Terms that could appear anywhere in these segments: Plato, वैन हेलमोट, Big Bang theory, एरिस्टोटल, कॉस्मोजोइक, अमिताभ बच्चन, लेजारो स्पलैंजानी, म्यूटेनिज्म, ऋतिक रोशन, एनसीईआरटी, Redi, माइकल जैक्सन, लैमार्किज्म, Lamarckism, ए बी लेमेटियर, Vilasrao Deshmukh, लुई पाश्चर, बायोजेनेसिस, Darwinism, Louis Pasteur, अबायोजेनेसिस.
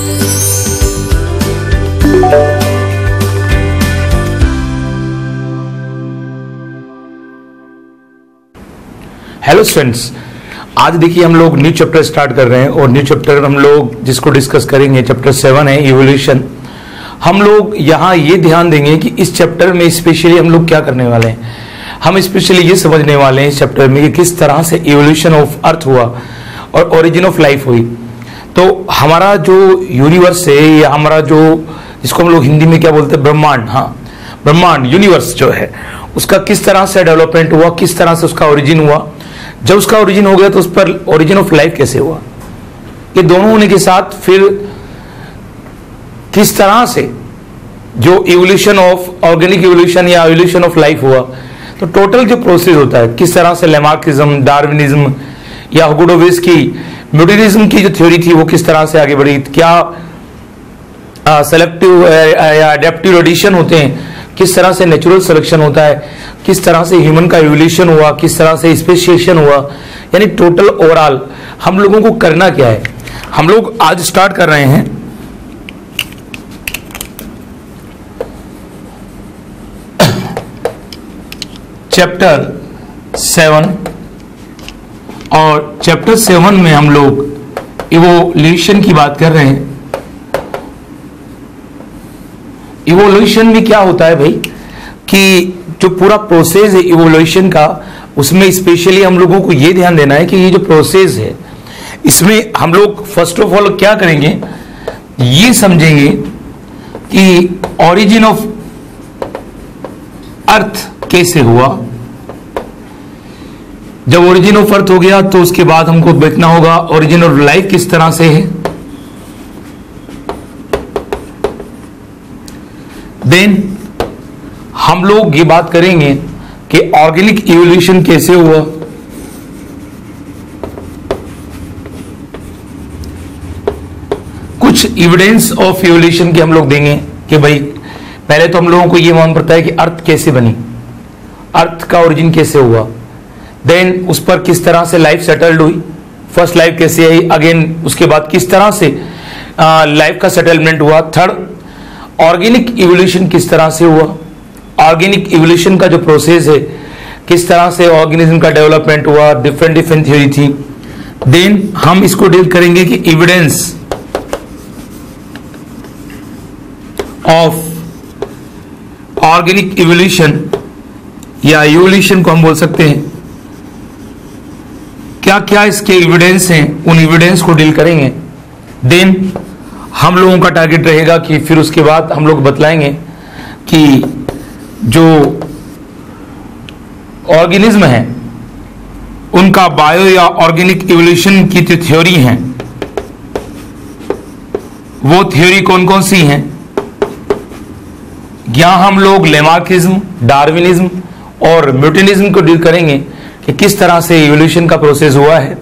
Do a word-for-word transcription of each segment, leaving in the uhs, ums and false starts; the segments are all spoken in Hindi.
हेलो स्टूडेंट्स, आज देखिए हम लोग न्यू चैप्टर स्टार्ट कर रहे हैं और न्यू चैप्टर हम लोग जिसको डिस्कस करेंगे चैप्टर सेवन है इवोल्यूशन। हम लोग यहाँ ये ध्यान देंगे कि इस चैप्टर में स्पेशली हम लोग क्या करने वाले हैं। हम स्पेशली ये समझने वाले हैं इस चैप्टर में कि किस तरह से इवोल्यूशन ऑफ अर्थ हुआ और ओरिजिन ऑफ लाइफ हुई। तो हमारा जो यूनिवर्स है या हमारा जो इसको हम लोग हिंदी में क्या बोलते हैं, ब्रह्मांड, हाँ ब्रह्मांड यूनिवर्स जो है उसका किस तरह से डेवलपमेंट हुआ, किस तरह से उसका ओरिजिन हुआ। जब उसका ओरिजिन हो गया तो उस पर ओरिजिन ऑफ लाइफ कैसे हुआ, ये दोनों होने के साथ फिर किस तरह से जो इवोल्यूशन ऑफ ऑर्गेनिक इवोल्यूशन या इवोल्यूशन ऑफ लाइफ हुआ, तो टोटल जो प्रोसेस होता है किस तरह से लैमार्किज्म, डार्विनिज्म या हुगोडोविस की म्यूटेनिज्म की जो थ्योरी थी वो किस तरह से आगे बढ़ी, क्या सेलेक्टिव या एडेप्टिव रेडिएशन होते हैं, किस तरह से नेचुरल सिलेक्शन होता है, किस तरह से ह्यूमन का इवोल्यूशन हुआ, किस तरह से स्पेशिएशन हुआ, यानी टोटल ओवरऑल हम लोगों को करना क्या है। हम लोग आज स्टार्ट कर रहे हैं चैप्टर सेवन और चैप्टर सेवन में हम लोग इवोल्यूशन की बात कर रहे हैं। इवोल्यूशन में क्या होता है भाई कि जो पूरा प्रोसेस है इवोल्यूशन का उसमें स्पेशली हम लोगों को ये ध्यान देना है कि ये जो प्रोसेस है इसमें हम लोग फर्स्ट ऑफ ऑल क्या करेंगे, ये समझेंगे कि ओरिजिन ऑफ अर्थ कैसे हुआ। जब ओरिजिन ऑफ अर्थ हो गया तो उसके बाद हमको देखना होगा ओरिजिन ऑफ लाइफ किस तरह से है। देन हम लोग ये बात करेंगे कि ऑर्गेनिक इवोल्यूशन कैसे हुआ। कुछ एविडेंस ऑफ इवोल्यूशन के हम लोग देंगे कि भाई पहले तो हम लोगों को ये मान पड़ता है कि अर्थ कैसे बनी, अर्थ का ओरिजिन कैसे हुआ, देन उस पर किस तरह से लाइफ सेटल्ड हुई, फर्स्ट लाइफ कैसे आई, अगेन उसके बाद किस तरह से लाइफ का सेटलमेंट हुआ। थर्ड, ऑर्गेनिक इवोल्यूशन किस तरह से हुआ, ऑर्गेनिक इवोल्यूशन का जो प्रोसेस है किस तरह से ऑर्गेनिज्म का डेवलपमेंट हुआ, डिफरेंट डिफरेंट थ्योरी थी। देन हम इसको डील करेंगे कि एविडेंस ऑफ ऑर्गेनिक इवोल्यूशन या इवोल्यूशन को हम बोल सकते हैं, क्या क्या इसके एविडेंस हैं, उन एविडेंस को डील करेंगे। देन हम लोगों का टारगेट रहेगा कि फिर उसके बाद हम लोग बतलाएंगे कि जो ऑर्गेनिज्म है उनका बायो या ऑर्गेनिक इवोल्यूशन की जो थ्योरी है वो थ्योरी कौन कौन सी हैं। यहाँ हम लोग लैमार्किज्म, डार्विनिज्म और म्यूटेनिज्म को डील करेंगे कि किस तरह से इवोल्यूशन का प्रोसेस हुआ है।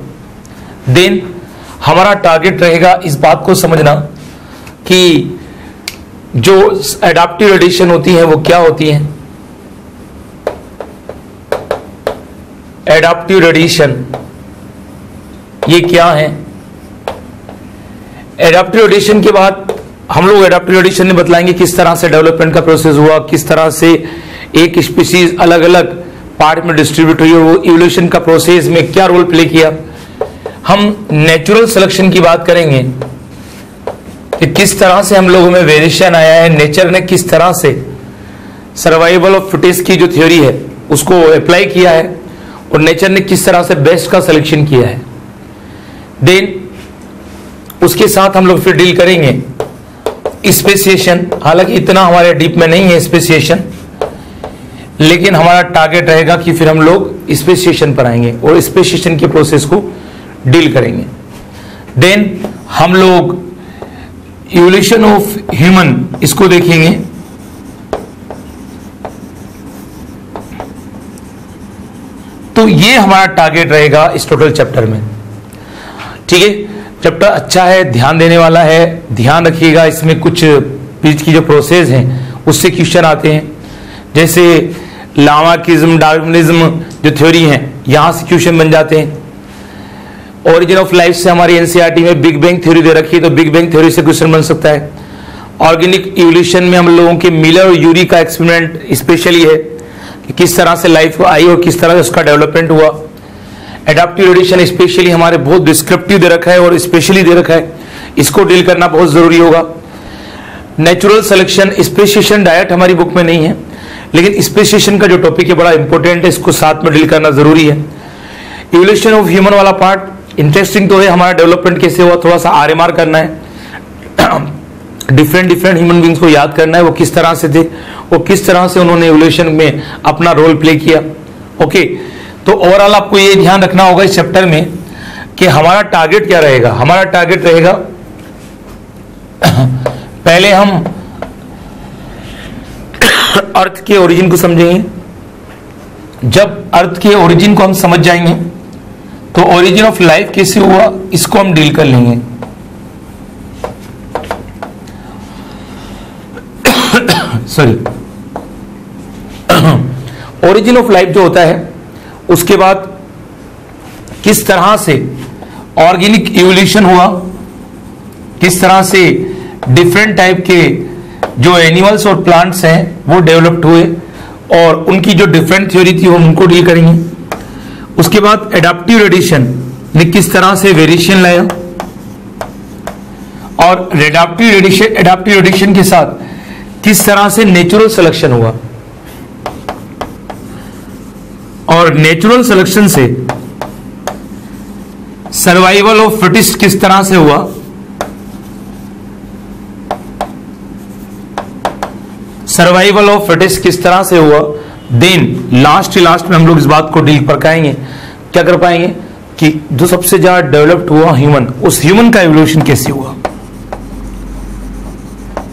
देन हमारा टारगेट रहेगा इस बात को समझना कि जो एडाप्टिव रेडिएशन होती है वो क्या होती है। एडाप्टिव रेडिएशन ये क्या है। एडाप्टिव रेडिएशन के बाद हम लोग एडाप्टिव रेडिएशन में बतलाएंगे किस तरह से डेवलपमेंट का प्रोसेस हुआ, किस तरह से एक स्पीशीज अलग अलग पार्ट में डिस्ट्रीब्यूट हुई, वो इवोल्यूशन का प्रोसेस में क्या रोल प्ले किया। हम नेचुरल सिलेक्शन की बात करेंगे कि किस तरह से हम लोगों में वेरिएशन आया है, नेचर ने किस तरह से सर्वाइवल ऑफ फिटेस्ट की जो थ्योरी है उसको अप्लाई किया है और नेचर ने किस तरह से बेस्ट का सिलेक्शन किया है। देन उसके साथ हम लोग फिर डील करेंगे स्पेशिएशन, हालांकि इतना हमारे डीप में नहीं है स्पेशिएशन, लेकिन हमारा टारगेट रहेगा कि फिर हम लोग स्पेशिएशन पर आएंगे और स्पेशिएशन के प्रोसेस को डील करेंगे। देन हम लोग इवोल्यूशन ऑफ ह्यूमन इसको देखेंगे, तो ये हमारा टारगेट रहेगा इस टोटल चैप्टर में। ठीक है, चैप्टर अच्छा है, ध्यान देने वाला है। ध्यान रखिएगा इसमें कुछ बीच की जो प्रोसेस हैं उससे क्वेश्चन आते हैं, जैसे लामार्किज्म, डार्विनिज्म जो थ्योरी है यहाँ से क्वेश्चन बन जाते हैं। ओरिजिन ऑफ लाइफ से हमारी एनसीईआरटी में बिग बैंग थ्योरी दे रखी है, तो बिग बैंग थ्योरी से क्वेश्चन बन सकता है। ऑर्गेनिक इवोल्यूशन में हम लोगों के मिलर और यूरी का एक्सपेरिमेंट स्पेशली है कि किस तरह से लाइफ आई और किस तरह से उसका डेवलपमेंट हुआ। एडाप्टिव रेडिएशन स्पेशली हमारे बहुत डिस्क्रिप्टिव दे रखा है और स्पेशली दे रखा है, इसको डील करना बहुत जरूरी होगा। नेचुरल सिलेक्शन, स्पेसिएशन डायट हमारी बुक में नहीं है, लेकिन स्पेसिएशन का जो टॉपिक है बड़ा इंपॉर्टेंट है, इसको साथ में डील करना जरूरी है। इवोल्यूशन ऑफ ह्यूमन वाला पार्ट इंटरेस्टिंग तो है, हमारा डेवलपमेंट कैसे हुआ थोड़ा सा आरएमआर करना है, डिफरेंट डिफरेंट ह्यूमन बींग्स को याद करना है, वो किस तरह से थे, वो किस तरह से उन्होंने इवोल्यूशन में अपना रोल प्ले किया। ओके, तो ओवरऑल आपको ये ध्यान रखना होगा इस चैप्टर में कि हमारा टारगेट क्या रहेगा। हमारा टारगेट रहेगा पहले हम अर्थ के ओरिजिन को समझेंगे। जब अर्थ के ओरिजिन को हम समझ जाएंगे तो ओरिजिन ऑफ लाइफ कैसे हुआ इसको हम डील कर लेंगे। सॉरी, ओरिजिन ऑफ लाइफ जो होता है उसके बाद किस तरह से ऑर्गेनिक इवोल्यूशन हुआ, किस तरह से डिफरेंट टाइप के जो एनिमल्स और प्लांट्स हैं वो डेवलप्ड हुए और उनकी जो डिफरेंट थ्योरी थी हम उनको डील करेंगे। उसके बाद एडाप्टिव रेडिएशन ने किस तरह से वेरिएशन लाया और एडाप्टिव रेडिएशन एडाप्टिव रेडिएशन के साथ किस तरह से नेचुरल सिलेक्शन हुआ और नेचुरल सिलेक्शन से सर्वाइवल ऑफ फिटेस्ट किस तरह से हुआ सर्वाइवल ऑफ फिटेस्ट किस तरह से हुआ देन लास्ट लास्ट में हम लोग इस बात को डील पर करेंगे, क्या कर पाएंगे कि जो सबसे ज्यादा डेवलप्ड हुआ ह्यूमन, उस ह्यूमन का एवोल्यूशन कैसे हुआ।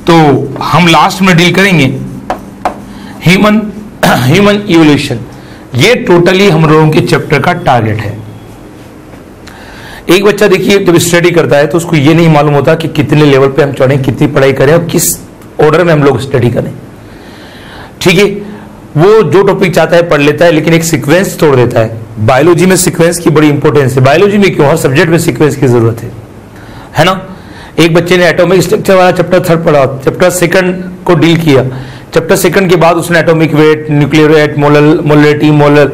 तो हम लास्ट में डील करेंगे ह्यूमन ह्यूमन इवोल्यूशन। ये टोटली हम लोगों के चैप्टर का टारगेट है। एक बच्चा देखिए जब स्टडी करता है तो उसको ये नहीं मालूम होता कि कितने लेवल पे हम चढ़े, कितनी पढ़ाई करें और किस ऑर्डर में हम लोग स्टडी करें। ठीक है, वो जो टॉपिक चाहता है पढ़ लेता है, लेकिन एक सीक्वेंस तोड़ देता है। बायोलॉजी में सीक्वेंस की बड़ी इंपॉर्टेंस है, बायोलॉजी में क्यों, हर सब्जेक्ट में सीक्वेंस की जरूरत है, है ना। एक बच्चे ने एटॉमिक स्ट्रक्चर वाला चैप्टर थर्ड पढ़ा, चैप्टर सेकंड को डील किया, चैप्टर सेकंड के बाद उसने atomic weight, nuclear weight, molar molarity molar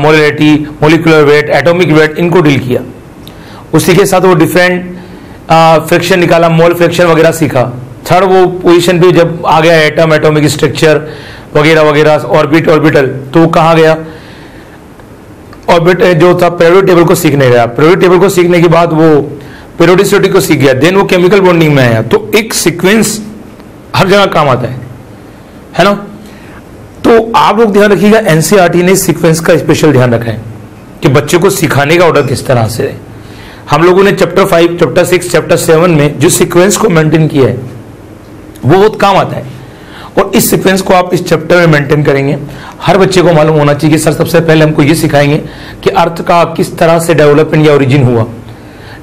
molarity molecular weight, atomic weight, इनको डील किया। उसी के साथ वो डिफरेंट फ्रैक्शन निकाला, मोल फ्रैक्शन वगैरह सीखा। थर्ड वो पोजीशन पे जब आ गया एटम, एटॉमिक स्ट्रक्चर वगैरह वगैरह, ऑर्बिट ऑर्बिटल, तो वो कहाँ गया, ऑर्बिट जो था पेरियोडिक टेबल को सीखने गया। पेरियोडिक टेबल को सीखने के बाद वो पेरियोडिसिटी को सीख गया, देन वो केमिकल बॉन्डिंग में आया। तो एक सीक्वेंस हर जगह काम आता है, है ना। तो आप लोग ध्यान रखिएगा, एनसीईआरटी ने सीक्वेंस का स्पेशल ध्यान रखा है कि बच्चे को सिखाने का ऑर्डर किस तरह से है। हम लोगों ने chapter five, chapter six, chapter seven में जो सीक्वेंस को मेंटेन किया है वो बहुत काम आता है, और इस सीक्वेंस को आप इस चैप्टर में मेंटेन करेंगे। हर बच्चे को मालूम होना चाहिए कि सर सबसे पहले हमको ये सिखाएंगे कि अर्थ का किस तरह से डेवलपमेंट या ओरिजिन हुआ।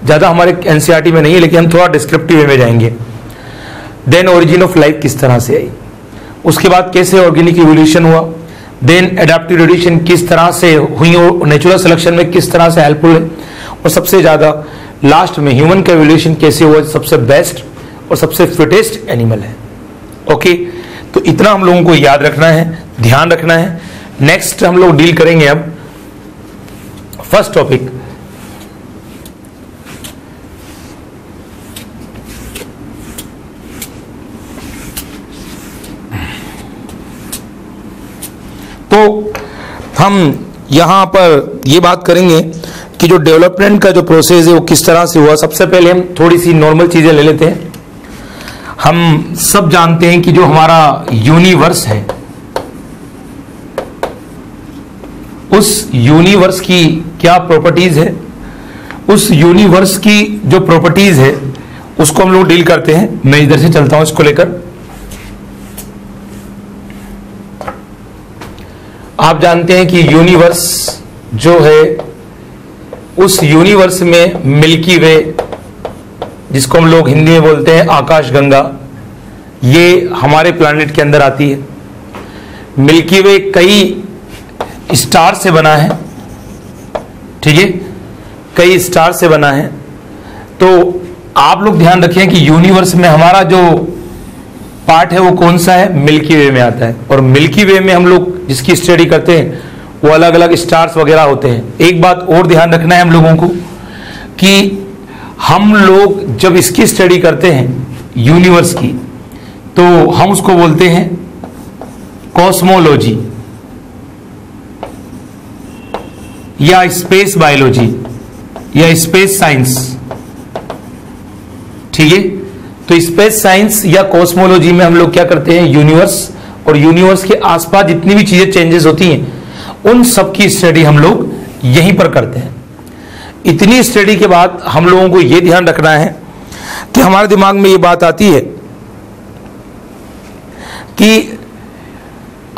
ज़्यादा हमारे एनसीईआरटी में नहीं है, लेकिन हम थोड़ा डिस्क्रिप्टिव वे में जाएंगे। देन ओरिजिन ऑफ लाइफ किस तरह से आई, उसके बाद कैसे ऑर्गेनिक इवोल्यूशन हुआ, देन एडाप्टिव रेडिएशन किस तरह से हुई और नेचुरल सिलेक्शन में किस तरह से हेल्पफुल है, और सबसे ज़्यादा लास्ट में ह्यूमन का इवोल्यूशन कैसे हुआ, सबसे बेस्ट और सबसे फिटेस्ट एनिमल है। ओके, तो इतना हम लोगों को याद रखना है, ध्यान रखना है। नेक्स्ट हम लोग डील करेंगे अब फर्स्ट टॉपिक, तो हम यहाँ पर ये बात करेंगे कि जो डेवलपमेंट का जो प्रोसेस है वो किस तरह से हुआ। सबसे पहले हम थोड़ी सी नॉर्मल चीज़ें ले लेते हैं। हम सब जानते हैं कि जो हमारा यूनिवर्स है उस यूनिवर्स की क्या प्रॉपर्टीज़ है, उस यूनिवर्स की जो प्रॉपर्टीज़ है उसको हम लोग डील करते हैं। मैं इधर से चलता हूँ इसको लेकर। आप जानते हैं कि यूनिवर्स जो है उस यूनिवर्स में मिल्की वे, जिसको हम लोग हिंदी में बोलते हैं आकाशगंगा, ये हमारे प्लैनेट के अंदर आती है। मिल्की वे कई स्टार से बना है, ठीक है। कई स्टार से बना है। तो आप लोग ध्यान रखें कि यूनिवर्स में हमारा जो पार्ट है वो कौन सा है, मिल्की वे में आता है। और मिल्की वे में हम लोग जिसकी स्टडी करते हैं वो अलग अलग स्टार्स वगैरह होते हैं। एक बात और ध्यान रखना है हम लोगों को कि हम लोग जब इसकी स्टडी करते हैं यूनिवर्स की, तो हम उसको बोलते हैं कॉस्मोलॉजी या स्पेस बायोलॉजी या स्पेस साइंस। ठीक है, तो स्पेस साइंस या कॉस्मोलॉजी में हम लोग क्या करते हैं, यूनिवर्स और यूनिवर्स के आसपास जितनी भी चीजें चेंजेस होती हैं उन सब की स्टडी हम लोग यहीं पर करते हैं। इतनी स्टडी के बाद हम लोगों को यह ध्यान रखना है कि हमारे दिमाग में ये बात आती है कि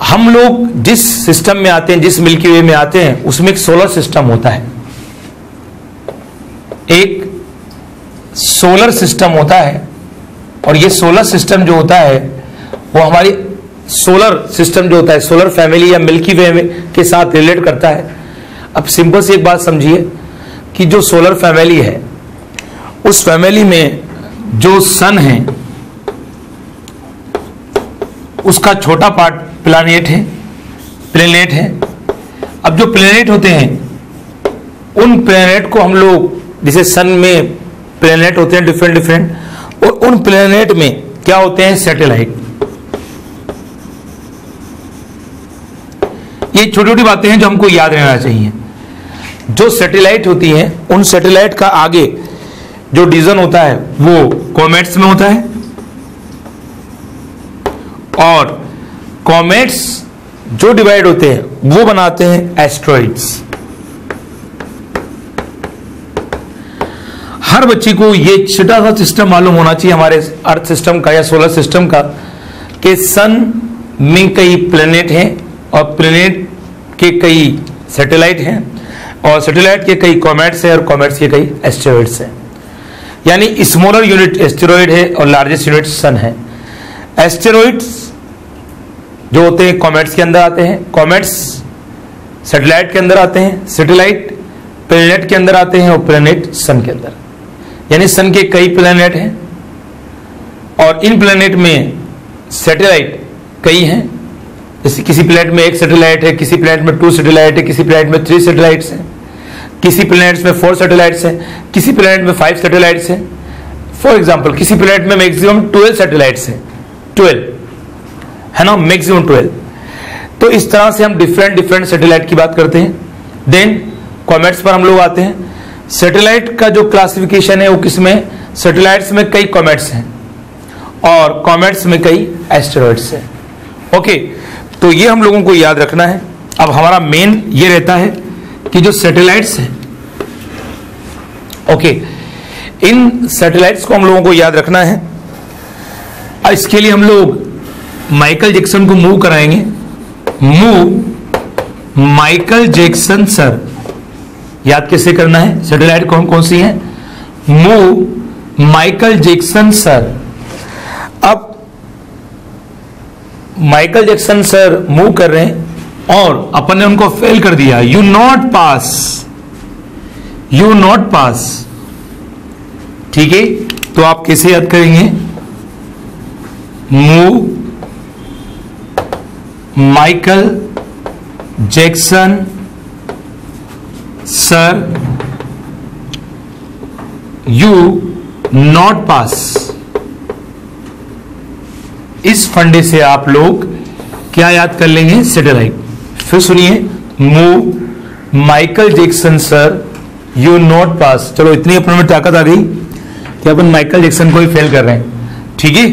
हम लोग जिस सिस्टम में आते हैं, जिस मिल्की वे में आते हैं, उसमें एक सोलर सिस्टम होता है। एक सोलर सिस्टम होता है और ये सोलर सिस्टम जो होता है वो हमारी सोलर सिस्टम जो होता है सोलर फैमिली या मिल्की वे में के साथ रिलेट करता है। अब सिंपल से एक बात समझिए कि जो सोलर फैमिली है उस फैमिली में जो सन है उसका छोटा पार्ट प्लैनेट है प्लेनेट है। अब जो प्लेनेट होते हैं उन प्लेनेट को हम लोग, जैसे सन में प्लेनेट होते हैं डिफरेंट डिफरेंट, और उन प्लेनेट में क्या होते हैं सैटेलाइट। ये छोटी छोटी बातें हैं जो हमको याद रहना चाहिए। जो सैटेलाइट होती हैं उन सैटेलाइट का आगे जो डिवीजन होता है वो कॉमेट्स में होता है, और कॉमेट्स जो डिवाइड होते हैं वो बनाते हैं एस्टेरॉइड्स। हर बच्चे को ये छोटा सा सिस्टम मालूम होना चाहिए हमारे अर्थ सिस्टम का या सोलर सिस्टम का, कि सन में कई प्लेनेट हैं और प्लेनेट के कई सैटेलाइट हैं और सैटेलाइट के कई कॉमेट्स हैं और कॉमेट्स के कई एस्टेरॉइड्स हैं। यानी स्मॉलर यूनिट एस्टेरॉइड है और लार्जेस्ट यूनिट सन है। एस्टेरॉइड्स जो होते हैं कॉमेट्स के अंदर आते हैं, कॉमेट्स सैटेलाइट के अंदर आते हैं, सैटेलाइट प्लेनेट के अंदर आते हैं और प्लेनेट सन के अंदर। यानी सन के कई प्लेनेट हैं और इन प्लेनेट में सैटेलाइट कई हैं। जैसे किसी प्लेनेट में एक सैटेलाइट है, किसी प्लेनेट में टू सैटेलाइट है, किसी प्लेनेट में थ्री सैटेलाइट्स हैं, किसी प्लेनेट्स में फोर सैटेलाइट्स हैं, किसी प्लेनेट में फाइव सैटेलाइट्स हैं। फॉर एग्जांपल किसी प्लेनेट में मैक्सिमम ट्वेल्व सैटेलाइट्स हैं, ट्वेल्व है ना, मैक्सिमम ट्वेल्व। तो इस तरह से हम डिफरेंट डिफरेंट सैटेलाइट की बात करते हैं। देन कॉमेट्स पर हम लोग आते हैं। सैटेलाइट का जो क्लासिफिकेशन है वो किसमें, सैटेलाइट्स में कई कॉमेट्स हैं और कॉमेट्स में कई एस्टेरॉइड्स हैं। ओके, तो ये हम लोगों को याद रखना है। अब हमारा मेन ये रहता है कि जो सैटेलाइट्स हैं, ओके, इन सैटेलाइट्स को हम लोगों को याद रखना है। इसके लिए हम लोग माइकल जैक्सन को मूव कराएंगे। मूव माइकल जैक्सन सर, याद कैसे करना है, सैटेलाइट कौन कौन सी है, मूव माइकल जैक्सन सर। अब माइकल जैक्सन सर मूव कर रहे हैं और अपन ने उनको फेल कर दिया। You not pass, you not pass. ठीक है, तो आप कैसे याद करेंगे, move माइकल जैक्सन sir you not pass. इस फंडे से आप लोग क्या याद कर लेंगे, सैटेलाइट। फिर सुनिए, move माइकल जैक्सन sir you not pass. चलो, इतनी अपन में ताकत आ गई कि अपन माइकल जैक्सन को ही फेल कर रहे हैं। ठीक है,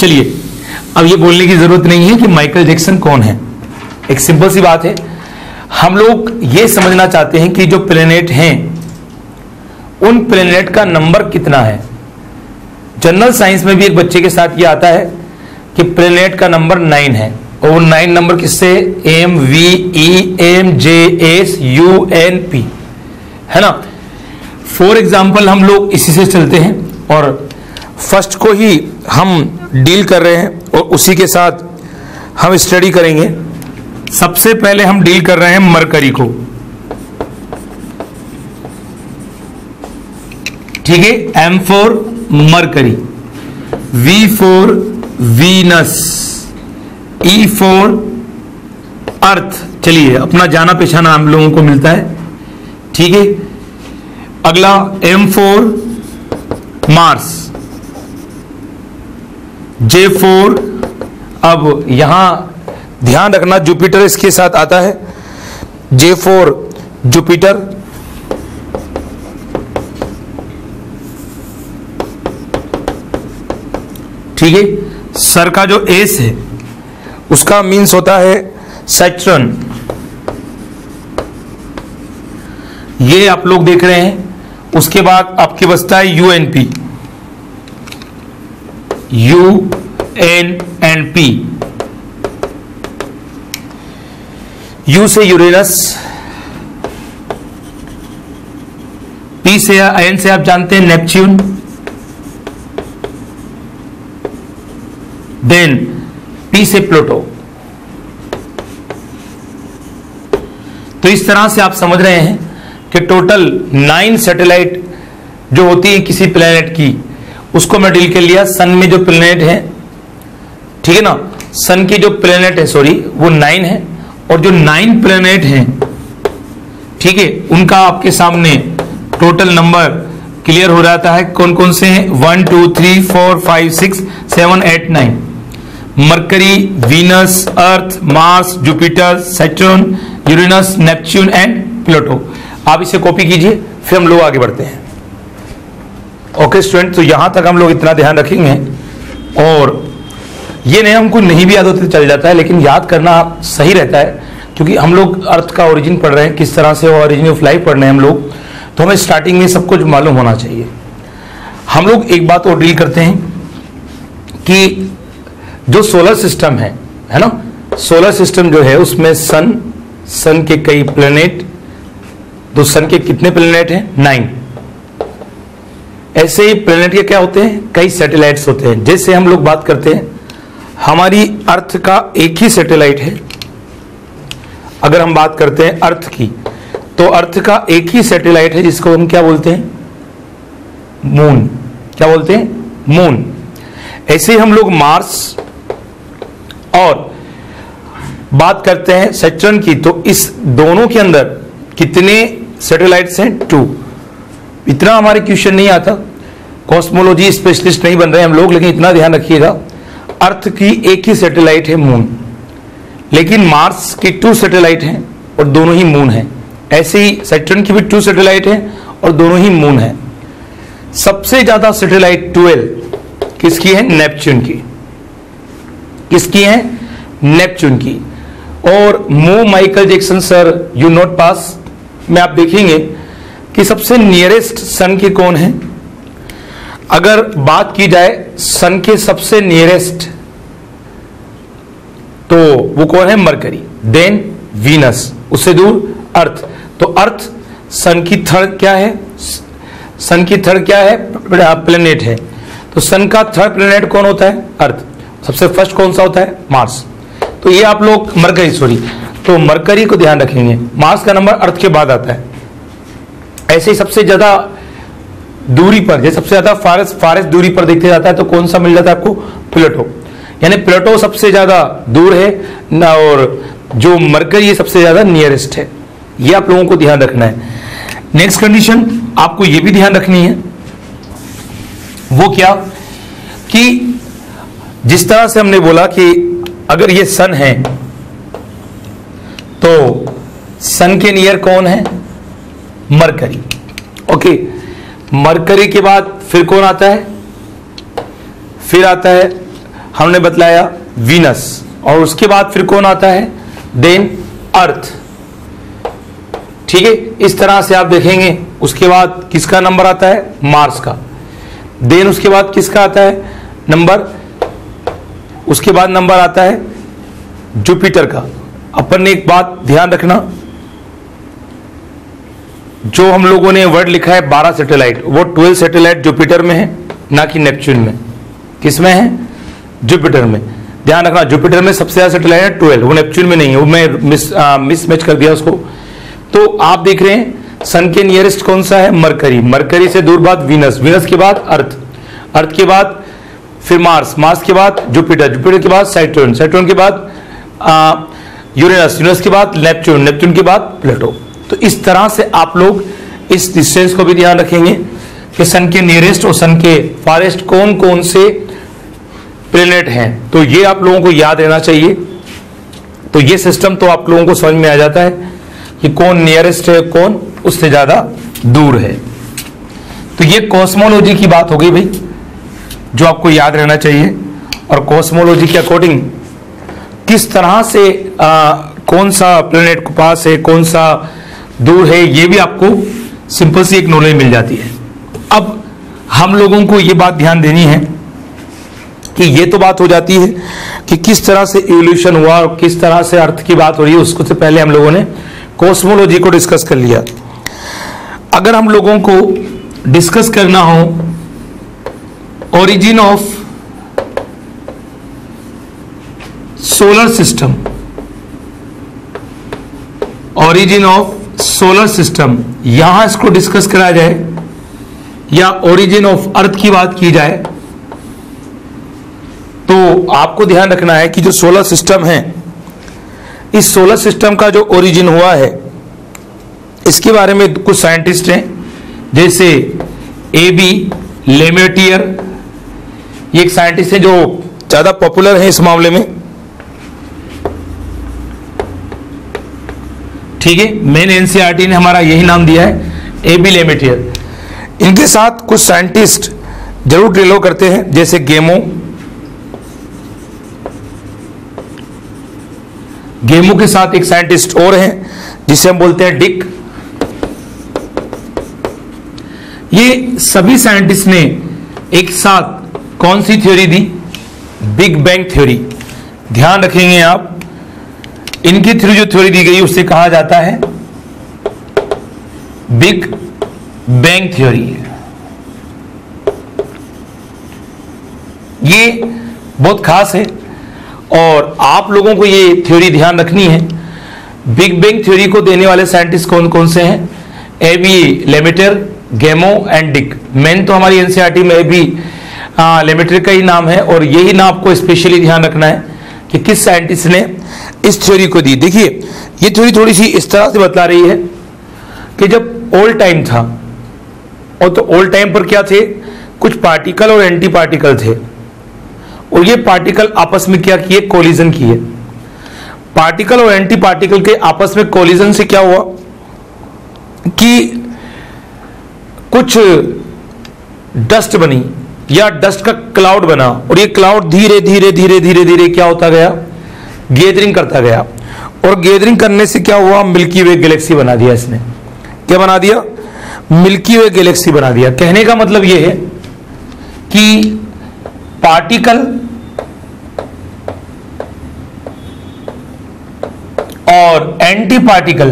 चलिए, अब ये बोलने की जरूरत नहीं है कि माइकल जैक्सन कौन है। एक सिंपल सी बात है, हम लोग ये समझना चाहते हैं कि जो प्लेनेट हैं उन प्लेनेट का नंबर कितना है। जनरल साइंस में भी एक बच्चे के साथ ये आता है कि प्लेनेट का नंबर नाइन है, और वो नाइन नंबर किससे, M V E M J S U N P, है ना। फॉर एग्जाम्पल हम लोग इसी से चलते हैं और फर्स्ट को ही हम डील कर रहे हैं और उसी के साथ हम स्टडी करेंगे। सबसे पहले हम डील कर रहे हैं मरकरी को। ठीक है, M for Mercury, V for Venus, E for Earth. चलिए अपना जाना पहचाना हम लोगों को मिलता है, ठीक है। अगला M for Mars, J for, अब यहां ध्यान रखना जुपिटर इसके साथ आता है, J फॉर जुपिटर, ठीक है। सर का जो एस है उसका मीन्स होता है सैटर्न, ये आप लोग देख रहे हैं। उसके बाद आपके बचता है U N P, U N N P, U से यूरेनस, पी से या एन से आप जानते हैं नेपच्यून, देन पी से प्लूटो। तो इस तरह से आप समझ रहे हैं कि टोटल नाइन सैटेलाइट जो होती है किसी प्लेनेट की, उसको मैं डील कर लिया। सन में जो प्लेनेट है, ठीक है ना, सन की जो प्लेनेट है सॉरी वो नाइन है, और जो नाइन प्लेनेट हैं, ठीक है, उनका आपके सामने टोटल नंबर क्लियर हो जाता है। कौन कौन से हैं, one two three four five six seven eight nine, Mercury, Venus, Earth, Mars, Jupiter, Saturn, Uranus, Neptune and Pluto. आप इसे कॉपी कीजिए, फिर हम लोग आगे बढ़ते हैं। ओके स्टूडेंट, तो यहां तक हम लोग इतना ध्यान रखेंगे, और ये नहीं हमको नहीं भी याद होते चल जाता है, लेकिन याद करना सही रहता है, क्योंकि हम लोग अर्थ का ओरिजिन पढ़ रहे हैं, किस तरह से ओरिजिन ऑफ लाइफ पढ़ रहे हैं हम लोग, तो हमें स्टार्टिंग में सब कुछ मालूम होना चाहिए। हम लोग एक बात और डील करते हैं कि जो सोलर सिस्टम है, है ना, सोलर सिस्टम जो है उसमें सन, सन के कई प्लेनेट, तो सन के कितने प्लेनेट हैं, नाइन। ऐसे ही प्लेनेट के क्या होते हैं, कई सैटेलाइट्स होते हैं। जैसे हम लोग बात करते हैं, हमारी अर्थ का एक ही सैटेलाइट है। अगर हम बात करते हैं अर्थ की, तो अर्थ का एक ही सैटेलाइट है जिसको हम क्या बोलते हैं, मून। क्या बोलते हैं, मून। ऐसे ही हम लोग मार्स, और बात करते हैं सैटर्न की, तो इस दोनों के अंदर कितने सैटेलाइट्स हैं, टू। इतना हमारे क्वेश्चन नहीं आता, कॉस्मोलॉजी स्पेशलिस्ट नहीं बन रहे हम लोग, लेकिन इतना ध्यान रखिएगा अर्थ की एक ही सैटेलाइट है मून, लेकिन मार्स की टू सैटेलाइट हैं और दोनों ही मून हैं। ऐसे ही सैटर्न की भी टू सैटेलाइट है और दोनों ही मून है। सबसे ज्यादा सैटेलाइट ट्वेल्व किसकी है, नेपच्यून की। किसकी है, नेपच्यून की। और मो माइकल जैक्सन sir you not pass में आप देखेंगे कि सबसे नियरेस्ट सन के कौन है। अगर बात की जाए सन के सबसे नियरेस्ट, तो वो कौन है, मरकरी, देन वीनस, उससे दूर अर्थ। तो अर्थ सन की थर्ड क्या है, सन की थर्ड क्या है, प्लेनेट है। तो सन का थर्ड प्लेनेट कौन होता है, अर्थ। सबसे फर्स्ट कौन सा होता है, मार्स। तो ये आप लोग मरकरी सॉरी तो मरकरी को ध्यान रखेंगे, मार्स का नंबर अर्थ के बाद आता है। ऐसे ही सबसे ज्यादा दूरी पर, जैसे सबसे ज्यादा फारेस्ट फारेस्ट दूरी पर देखते जाता है, तो कौन सा मिल जाता है आपको, प्लेटो। यानी प्लेटो सबसे ज्यादा दूर है ना, और जो मरकरी सबसे ज्यादा नियरेस्ट है। ये आप लोगों को ध्यान रखना है। नेक्स्ट कंडीशन आपको ये भी ध्यान रखनी है, वो क्या, कि जिस तरह से हमने बोला कि अगर ये सन है, तो सन के नियर कौन है, मरकरी। ओके, मरकरी के बाद फिर कौन आता है, फिर आता है हमने बतलाया वीनस, और उसके बाद फिर कौन आता है, देन अर्थ, ठीक है। इस तरह से आप देखेंगे, उसके बाद किसका नंबर आता है, मार्स का, देन उसके बाद किसका आता है नंबर, उसके बाद नंबर आता है जुपिटर का। अपन ने एक बात ध्यान रखना, जो हम लोगों ने वर्ड लिखा है बारह सैटेलाइट, वो ट्वेल्व सैटेलाइट जुपिटर में है, ना कि नेपच्यून में। किसमें है, जुपिटर में। ध्यान रखना जुपिटर में सबसे ज्यादा सैटेलाइट है ट्वेल्व, वो नेपच्यून में नहीं है, वो मैं मिस, आ, मिस मैच कर दिया उसको। तो आप देख रहे हैं सन के नियरेस्ट कौन सा है? मरकरी। मरकरी से दूर बाद वीनस, वीनस के बाद अर्थ, अर्थ के बाद फिर मार्स, मार्स के बाद जुपिटर, जुपिटर के बाद सैटर्न, सैटर्न के बाद यूरेनस, यूरेनस के बाद नेपच्यून, नेपच्यून के बाद प्लेटो। तो इस तरह से आप लोग इस डिस्टेंस को भी ध्यान रखेंगे कि सन के नियरेस्ट और सन के फारेस्ट कौन कौन से प्लेनेट हैं। तो ये आप लोगों को याद रहना चाहिए। तो ये सिस्टम तो आप लोगों को समझ में आ जाता है कि कौन नियरेस्ट है, कौन उससे ज्यादा दूर है। तो ये कॉस्मोलॉजी की बात होगी भाई, जो आपको याद रहना चाहिए। और कॉस्मोलॉजी के अकॉर्डिंग किस तरह से आ, कौन सा प्लेनेट को पास है, कौन सा दूर है, ये भी आपको सिंपल सी एक नॉलेज मिल जाती है। अब हम लोगों को ये बात ध्यान देनी है कि ये तो बात हो जाती है कि किस तरह से इवोल्यूशन हुआ और किस तरह से अर्थ की बात हो रही है। उसको से पहले हम लोगों ने कॉस्मोलॉजी को डिस्कस कर लिया। अगर हम लोगों को डिस्कस करना हो origin of solar system, origin of solar system यहां इसको डिस्कस करा जाए या ओरिजिन ऑफ अर्थ की बात की जाए, तो आपको ध्यान रखना है कि जो सोलर सिस्टम है, इस सोलर सिस्टम का जो ओरिजिन हुआ है, इसके बारे में कुछ साइंटिस्ट हैं जैसे ए बी लेमेटियर, ये एक साइंटिस्ट है जो ज्यादा पॉपुलर है इस मामले में, ठीक है। मेन एनसीईआरटी ने हमारा यही नाम दिया है, ए बी लेमेटियर। इनके साथ कुछ साइंटिस्ट जरूर रिलेट करते हैं जैसे गेमो, गेमो के साथ एक साइंटिस्ट और हैं जिसे हम बोलते हैं डिक। ये सभी साइंटिस्ट ने एक साथ कौन सी थ्योरी दी? Big bang theory. ध्यान रखेंगे आप, इनकी थ्योरी जो थ्योरी दी गई उससे कहा जाता है बिग बैंग थ्योरी। ये बहुत खास है और आप लोगों को ये थ्योरी ध्यान रखनी है। बिग बैंग थ्योरी को देने वाले साइंटिस्ट कौन कौन से हैं? ए बी लेमेटियर, Gamow and Dicke. Main तो हमारी एनसीईआरटी में ए बी लेमेटियर का ही नाम है और यही नाम आपको स्पेशली ध्यान रखना है कि किस साइंटिस्ट ने इस थ्योरी को दी। देखिए ये थ्योरी थोड़ी सी इस तरह से बतला रही है कि जब ओल्ड टाइम था, और तो ओल्ड टाइम पर क्या थे, कुछ पार्टिकल और एंटी पार्टिकल थे, और ये पार्टिकल आपस में क्या किए? कोलिजन किए। पार्टिकल और एंटी पार्टिकल के आपस में कोलिजन से क्या हुआ कि कुछ डस्ट बनी या डस्ट का क्लाउड बना, और ये क्लाउड धीरे धीरे धीरे धीरे धीरे क्या होता गया? गैदरिंग करता गया। और गैदरिंग करने से क्या हुआ? मिल्की वे गैलेक्सी बना दिया इसने। क्या बना दिया? मिल्की वे गैलेक्सी बना दिया। कहने का मतलब यह है कि पार्टिकल और एंटी पार्टिकल,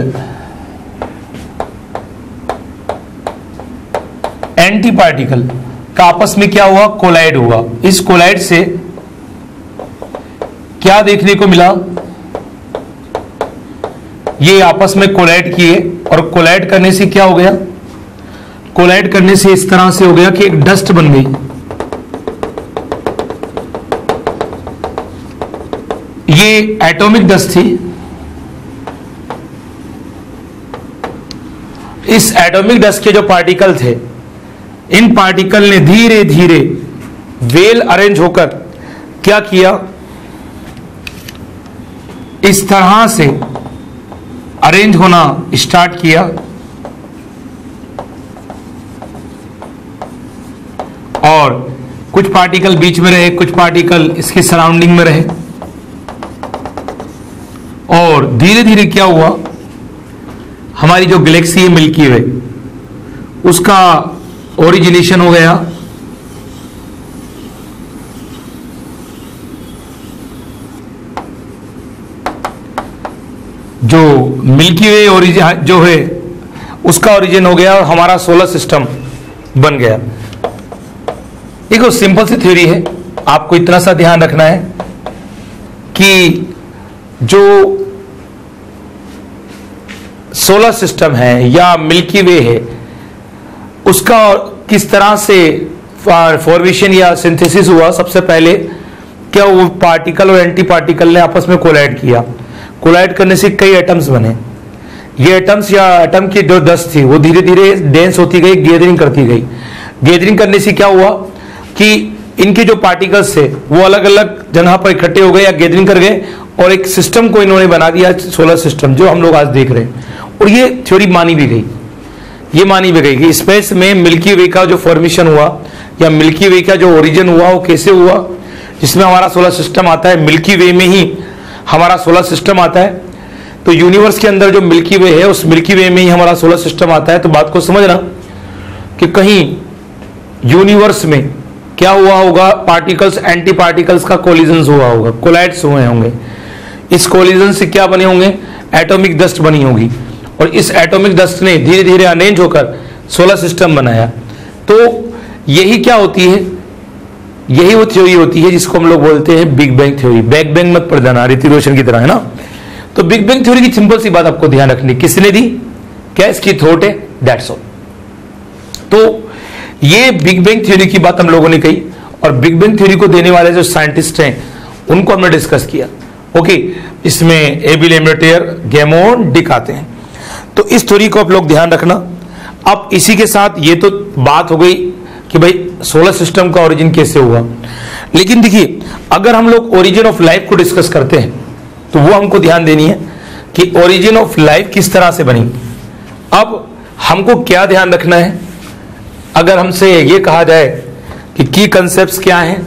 एंटी पार्टिकल का आपस में क्या हुआ? कोलाइड हुआ। इस कोलाइड से क्या देखने को मिला? ये आपस में कोलाइड किए, और कोलाइड करने से क्या हो गया? कोलाइड करने से इस तरह से हो गया कि एक डस्ट बन गई। ये एटॉमिक डस्ट थी। इस एटॉमिक डस्ट के जो पार्टिकल थे, इन पार्टिकल ने धीरे धीरे वेल अरेंज होकर क्या किया? इस तरह से अरेंज होना स्टार्ट किया, और कुछ पार्टिकल बीच में रहे, कुछ पार्टिकल इसके सराउंडिंग में रहे, और धीरे धीरे क्या हुआ? हमारी जो गैलेक्सी है मिल्की वे, उसका ओरिजिनेशन हो गया जो मिल्की वे ओरिजिन जो है उसका ओरिजिन हो गया, और हमारा सोलर सिस्टम बन गया। देखो सिंपल सी थ्योरी है, आपको इतना सा ध्यान रखना है कि जो सोलर सिस्टम है या मिल्की वे है उसका किस तरह से फॉर्मेशन या सिंथेसिस हुआ, सबसे पहले क्या वो पार्टिकल और एंटी पार्टिकल ने आपस में कोलाइड किया, कोलाइड करने से कई एटम्स बने, ये एटम्स या एटम की जो डस्ट थी वो धीरे धीरे डेंस होती गई, गैदरिंग करती गई, गैदरिंग करने से क्या हुआ कि इनके जो पार्टिकल्स थे वो अलग अलग जगह पर इकट्ठे हो गए या गैदरिंग कर गए और एक सिस्टम को इन्होंने बना दिया सोलर सिस्टम जो हम लोग आज देख रहे हैं। और ये थ्योरी मानी भी गई, ये मानी भी गई कि स्पेस में मिल्की वे का जो फॉर्मेशन हुआ या मिल्की वे का जो ओरिजिन हुआ वो कैसे हुआ, जिसमें हमारा सोलर सिस्टम आता है, मिल्की वे में ही हमारा सोलर सिस्टम आता है। तो यूनिवर्स के अंदर जो मिल्की वे है उस मिल्की वे में ही हमारा सोलर सिस्टम आता है। तो बात को समझना कि कहीं यूनिवर्स में क्या हुआ होगा, पार्टिकल्स एंटी पार्टिकल्स का कोलिजन हुआ होगा, कोलाइड्स हुए होंगे। इस कोलिजन से क्या बने होंगे, एटॉमिक डस्ट बनी होगी और इस एटॉमिक डस्ट ने धीरे धीरे अरेंज होकर सोलर सिस्टम बनाया। तो यही क्या होती है, यही वो थ्योरी होती है जिसको हम लोग बोलते हैं big bang theory. Big bang मत पढ़ जाना ऋतिक रोशन की तरह, है ना। तो बिग बैंग थ्योरी की सिंपल सी बात आपको ध्यान रखनी, किसने दी, क्या इसकी थ्योट है, दैट्स ऑल। तो ये बिग बैंग थ्योरी की बात हम लोगों ने कही और बिग बैंग थ्योरी को देने वाले जो साइंटिस्ट हैं उनको हमने डिस्कस किया। ओके, इसमें एबी लेमिटेयर, गैमोन, डिक आते हैं। तो इस थ्योरी को आप लोग ध्यान रखना। अब इसी के साथ ये तो बात हो गई कि भाई सोलर सिस्टम का ओरिजिन कैसे हुआ, लेकिन देखिए अगर हम लोग ओरिजिन ऑफ लाइफ को डिस्कस करते हैं तो वो हमको ध्यान देनी है कि ओरिजिन ऑफ लाइफ किस तरह से बनी। अब हमको क्या ध्यान रखना है, अगर हमसे ये कहा जाए कि की कॉन्सेप्ट्स क्या हैं,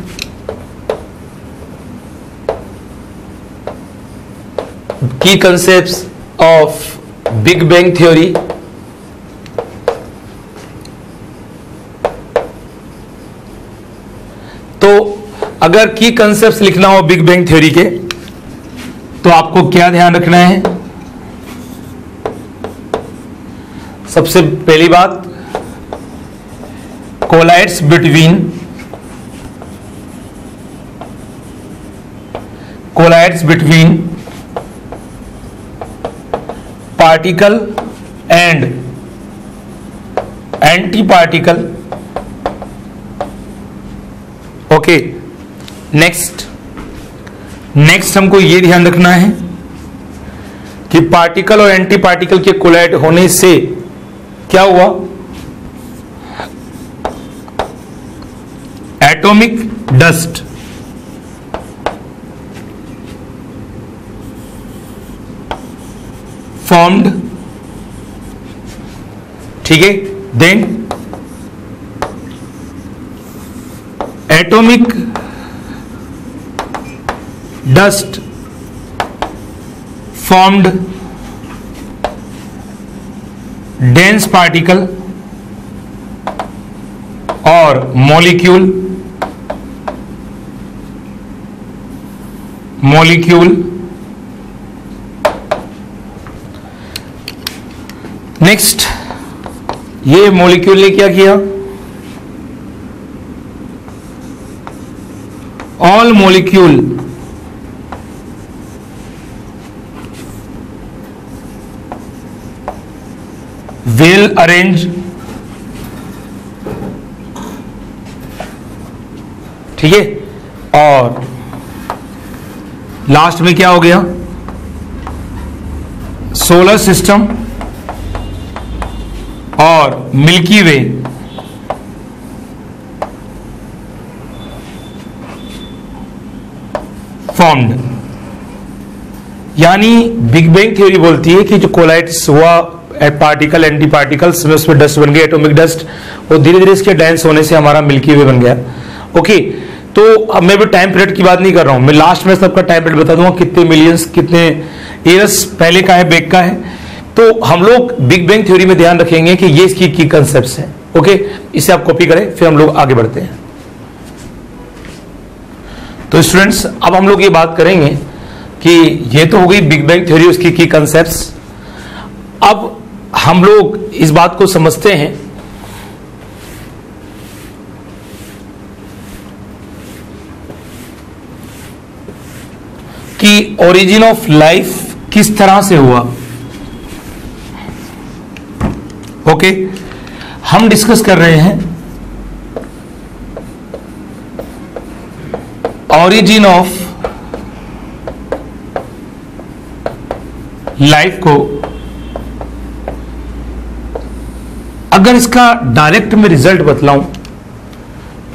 की concepts of big bang theory, तो अगर की कॉन्सेप्ट्स लिखना हो बिग बैंग थ्योरी के तो आपको क्या ध्यान रखना है। सबसे पहली बात, collides between, collides between particle and anti particle. Okay, next next हमको ये ध्यान रखना है कि पार्टिकल और एंटी पार्टिकल के कोलाइड होने से क्या हुआ, एटॉमिक डस्ट, ठीक है, then atomic dust formed dense particle और मॉलिक्यूल, मॉलिक्यूल नेक्स्ट, ये मॉलिक्यूल ने क्या किया, ऑल मॉलिक्यूल विल अरेंज, ठीक है, और लास्ट में क्या हो गया, सोलर सिस्टम और मिल्की वे फॉर्म्ड। यानी बिग बैंग थ्योरी बोलती है कि जो कोलाइड्स हुआ पार्टिकल एंटी पार्टिकल्स में, उसमें डस्ट बन गई, एटॉमिक डस्ट, और धीरे धीरे इसके डेंस होने से हमारा मिल्की वे बन गया। ओके, तो अब मैं भी टाइम पीरियड की बात नहीं कर रहा हूं, मैं लास्ट में सबका टाइम पीरियड बता दूंगा कितने मिलियंस कितने ईयर्स पहले का है, बैक का है। तो हम लोग बिग बैंग थ्योरी में ध्यान रखेंगे कि ये इसकी की कॉन्सेप्ट्स हैं। ओके, इसे आप कॉपी करें, फिर हम लोग आगे बढ़ते हैं। तो स्टूडेंट्स, अब हम लोग ये बात करेंगे कि ये तो हो गई बिग बैंग थ्योरी, उसकी की कॉन्सेप्ट्स। अब हम लोग इस बात को समझते हैं कि ओरिजिन ऑफ लाइफ किस तरह से हुआ। ओके हम डिस्कस कर रहे हैं ऑरिजिन ऑफ लाइफ को अगर इसका डायरेक्ट में रिजल्ट बतलाऊं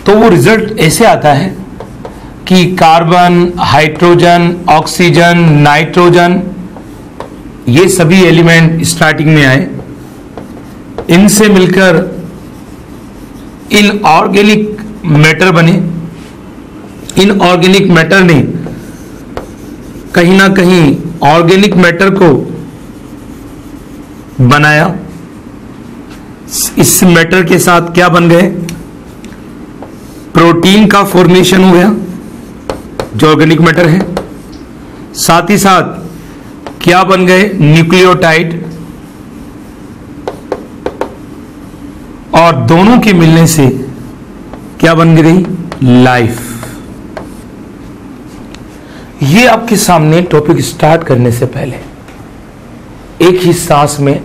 तो वो रिजल्ट ऐसे आता है कि कार्बन, हाइड्रोजन, ऑक्सीजन, नाइट्रोजन ये सभी एलिमेंट स्टार्टिंग में आए, इनसे मिलकर इनऑर्गेनिक मैटर बने। इनऑर्गेनिक मैटर ने कहीं ना कहीं ऑर्गेनिक मैटर को बनाया, इस मैटर के साथ क्या बन गए, प्रोटीन का फॉर्मेशन हो गया जो ऑर्गेनिक मैटर है, साथ ही साथ क्या बन गए न्यूक्लियोटाइड, और दोनों के मिलने से क्या बन गई लाइफ। ये आपके सामने टॉपिक स्टार्ट करने से पहले एक ही सांस में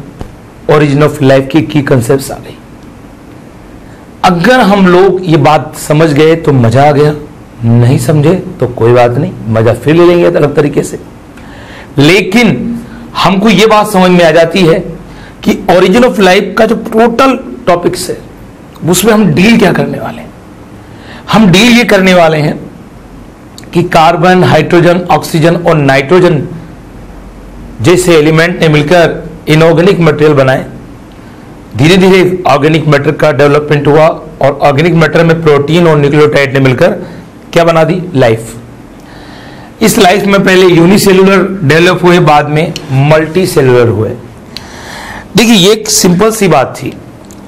ओरिजिन ऑफ लाइफ की की कॉन्सेप्ट्स आ गई। अगर हम लोग ये बात समझ गए तो मजा आ गया, नहीं समझे तो कोई बात नहीं, मजा फिर ले लेंगे अलग तरीके से। लेकिन हमको ये बात समझ में आ जाती है कि ओरिजिन ऑफ लाइफ का जो टोटल टॉपिक्स है उसमें हम डील क्या करने वाले हैं। हम डील ये करने वाले हैं कि कार्बन, हाइड्रोजन, ऑक्सीजन और नाइट्रोजन जैसे एलिमेंट ने मिलकर इनऑर्गेनिक मटेरियल बनाए, धीरे धीरे ऑर्गेनिक मैटर का डेवलपमेंट हुआ और ऑर्गेनिक मैटर में प्रोटीन और न्यूक्लियोटाइड ने मिलकर क्या बना दी, लाइफ। इस लाइफ में पहले यूनिसेलुलर डेवलप हुए, बाद में मल्टीसेलुलर हुए। देखिए ये एक सिंपल सी बात थी।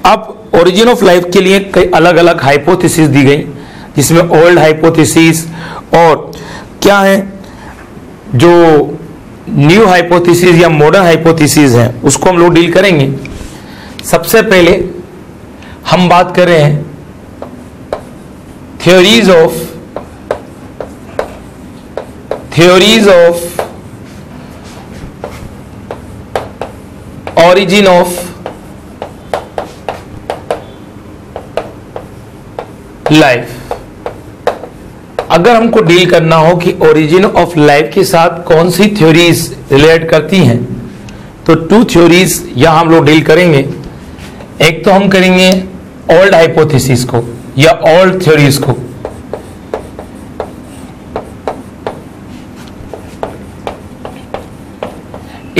अब ओरिजिन ऑफ लाइफ के लिए कई अलग अलग हाइपोथेसिस दी गई, जिसमें ओल्ड हाइपोथेसिस और क्या है जो न्यू हाइपोथेसिस या मॉडर्न हाइपोथेसिस हैं, उसको हम लोग डील करेंगे। सबसे पहले हम बात कर रहे हैं theories of theories of origin of life. अगर हमको डील करना हो कि ओरिजिन ऑफ लाइफ के साथ कौन सी थ्योरीज रिलेट करती हैं तो टू थ्योरीज या हम लोग डील करेंगे। एक तो हम करेंगे ओल्ड हाइपोथेसिस को या ओल्ड थ्योरीज को,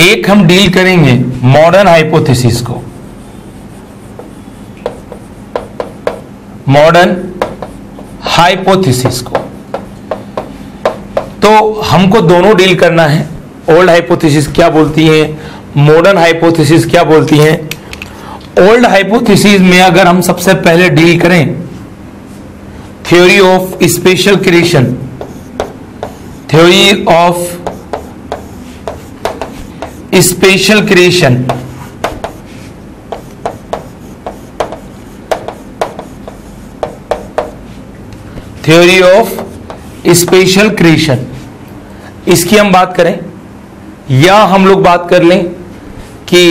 एक हम डील करेंगे मॉडर्न हाइपोथेसिस को, मॉडर्न हाइपोथेसिस को। तो हमको दोनों डील करना है, ओल्ड हाइपोथेसिस क्या बोलती है, मॉडर्न हाइपोथेसिस क्या बोलती है। ओल्ड हाइपोथेसिस में अगर हम सबसे पहले डील करें theory of special creation, theory of special creation, theory of special creation, इसकी हम बात करें, या हम लोग बात कर लें कि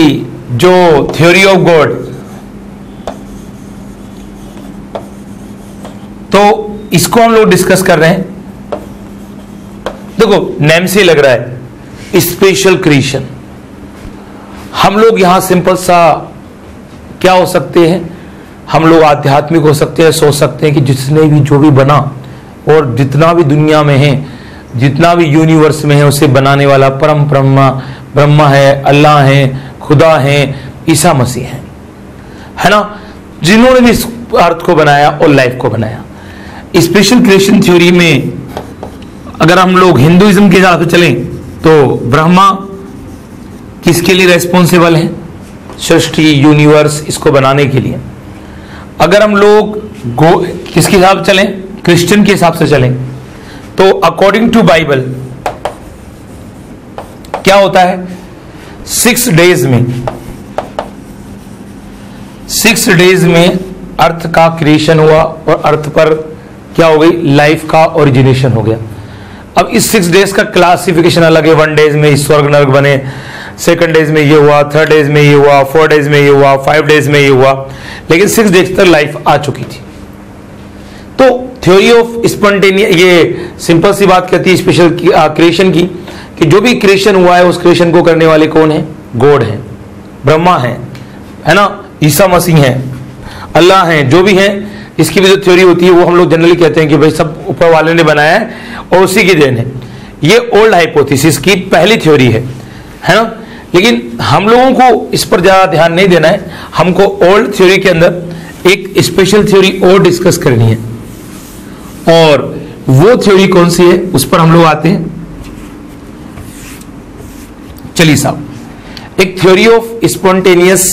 जो थ्योरी ऑफ गॉड। तो इसको हम लोग डिस्कस कर रहे हैं। देखो नेम से लग रहा है स्पेशल क्रिएशन, हम लोग यहां सिंपल सा क्या हो सकते हैं, हम लोग आध्यात्मिक हो सकते हैं, सोच सकते हैं कि जिसने भी जो भी बना और जितना भी दुनिया में है, जितना भी यूनिवर्स में है, उसे बनाने वाला परम ब्रह्मा ब्रह्मा है, अल्लाह है, खुदा है, ईसा मसीह है, है ना, जिन्होंने भी इस अर्थ को बनाया और लाइफ को बनाया। स्पेशल क्रिएशन थ्योरी में अगर हम लोग हिंदुइज्म के हिसाब से चलें तो ब्रह्मा किसके लिए रेस्पॉन्सिबल है, सृष्टि, यूनिवर्स, इसको बनाने के लिए। अगर हम लोग गो किसके हिसाब से चलें, क्रिश्चियन के हिसाब से चलें, तो अकॉर्डिंग टू बाइबल क्या होता है, सिक्स डेज में सिक्स डेज में अर्थ का क्रिएशन हुआ और अर्थ पर क्या हो गई, लाइफ का ओरिजिनेशन हो गया। अब इस सिक्स डेज का क्लासिफिकेशन अलग है, वन डेज में स्वर्ग नर्क बने, सेकंड डेज में ये हुआ, थर्ड डेज में ये हुआ, फोर डेज में ये हुआ, फाइव डेज में ये हुआ, लेकिन सिक्स डेज तक लाइफ आ चुकी थी। तो थ्योरी ऑफ स्पॉन्टेनियस ये सिंपल सी बात कहती है स्पेशल क्रिएशन की, कि जो भी क्रिएशन हुआ है उस क्रिएशन को करने वाले कौन है? गॉड है, ब्रह्मा है, है ना, ईसा मसीह है, अल्लाह है, जो भी है। इसकी भी जो थ्योरी होती है वो हम लोग जनरली कहते हैं कि भाई सब ऊपर वाले ने बनाया है और उसी की देन है। ये ओल्ड हाइपोथेसिस की पहली थ्योरी है, है ना। लेकिन हम लोगों को इस पर ज़्यादा ध्यान नहीं देना है, हमको ओल्ड थ्योरी के अंदर एक स्पेशल थ्योरी और डिस्कस करनी है, और वो थ्योरी कौन सी है उस पर हम लोग आते हैं। चलिए साहब, एक थ्योरी ऑफ स्पॉन्टेनियस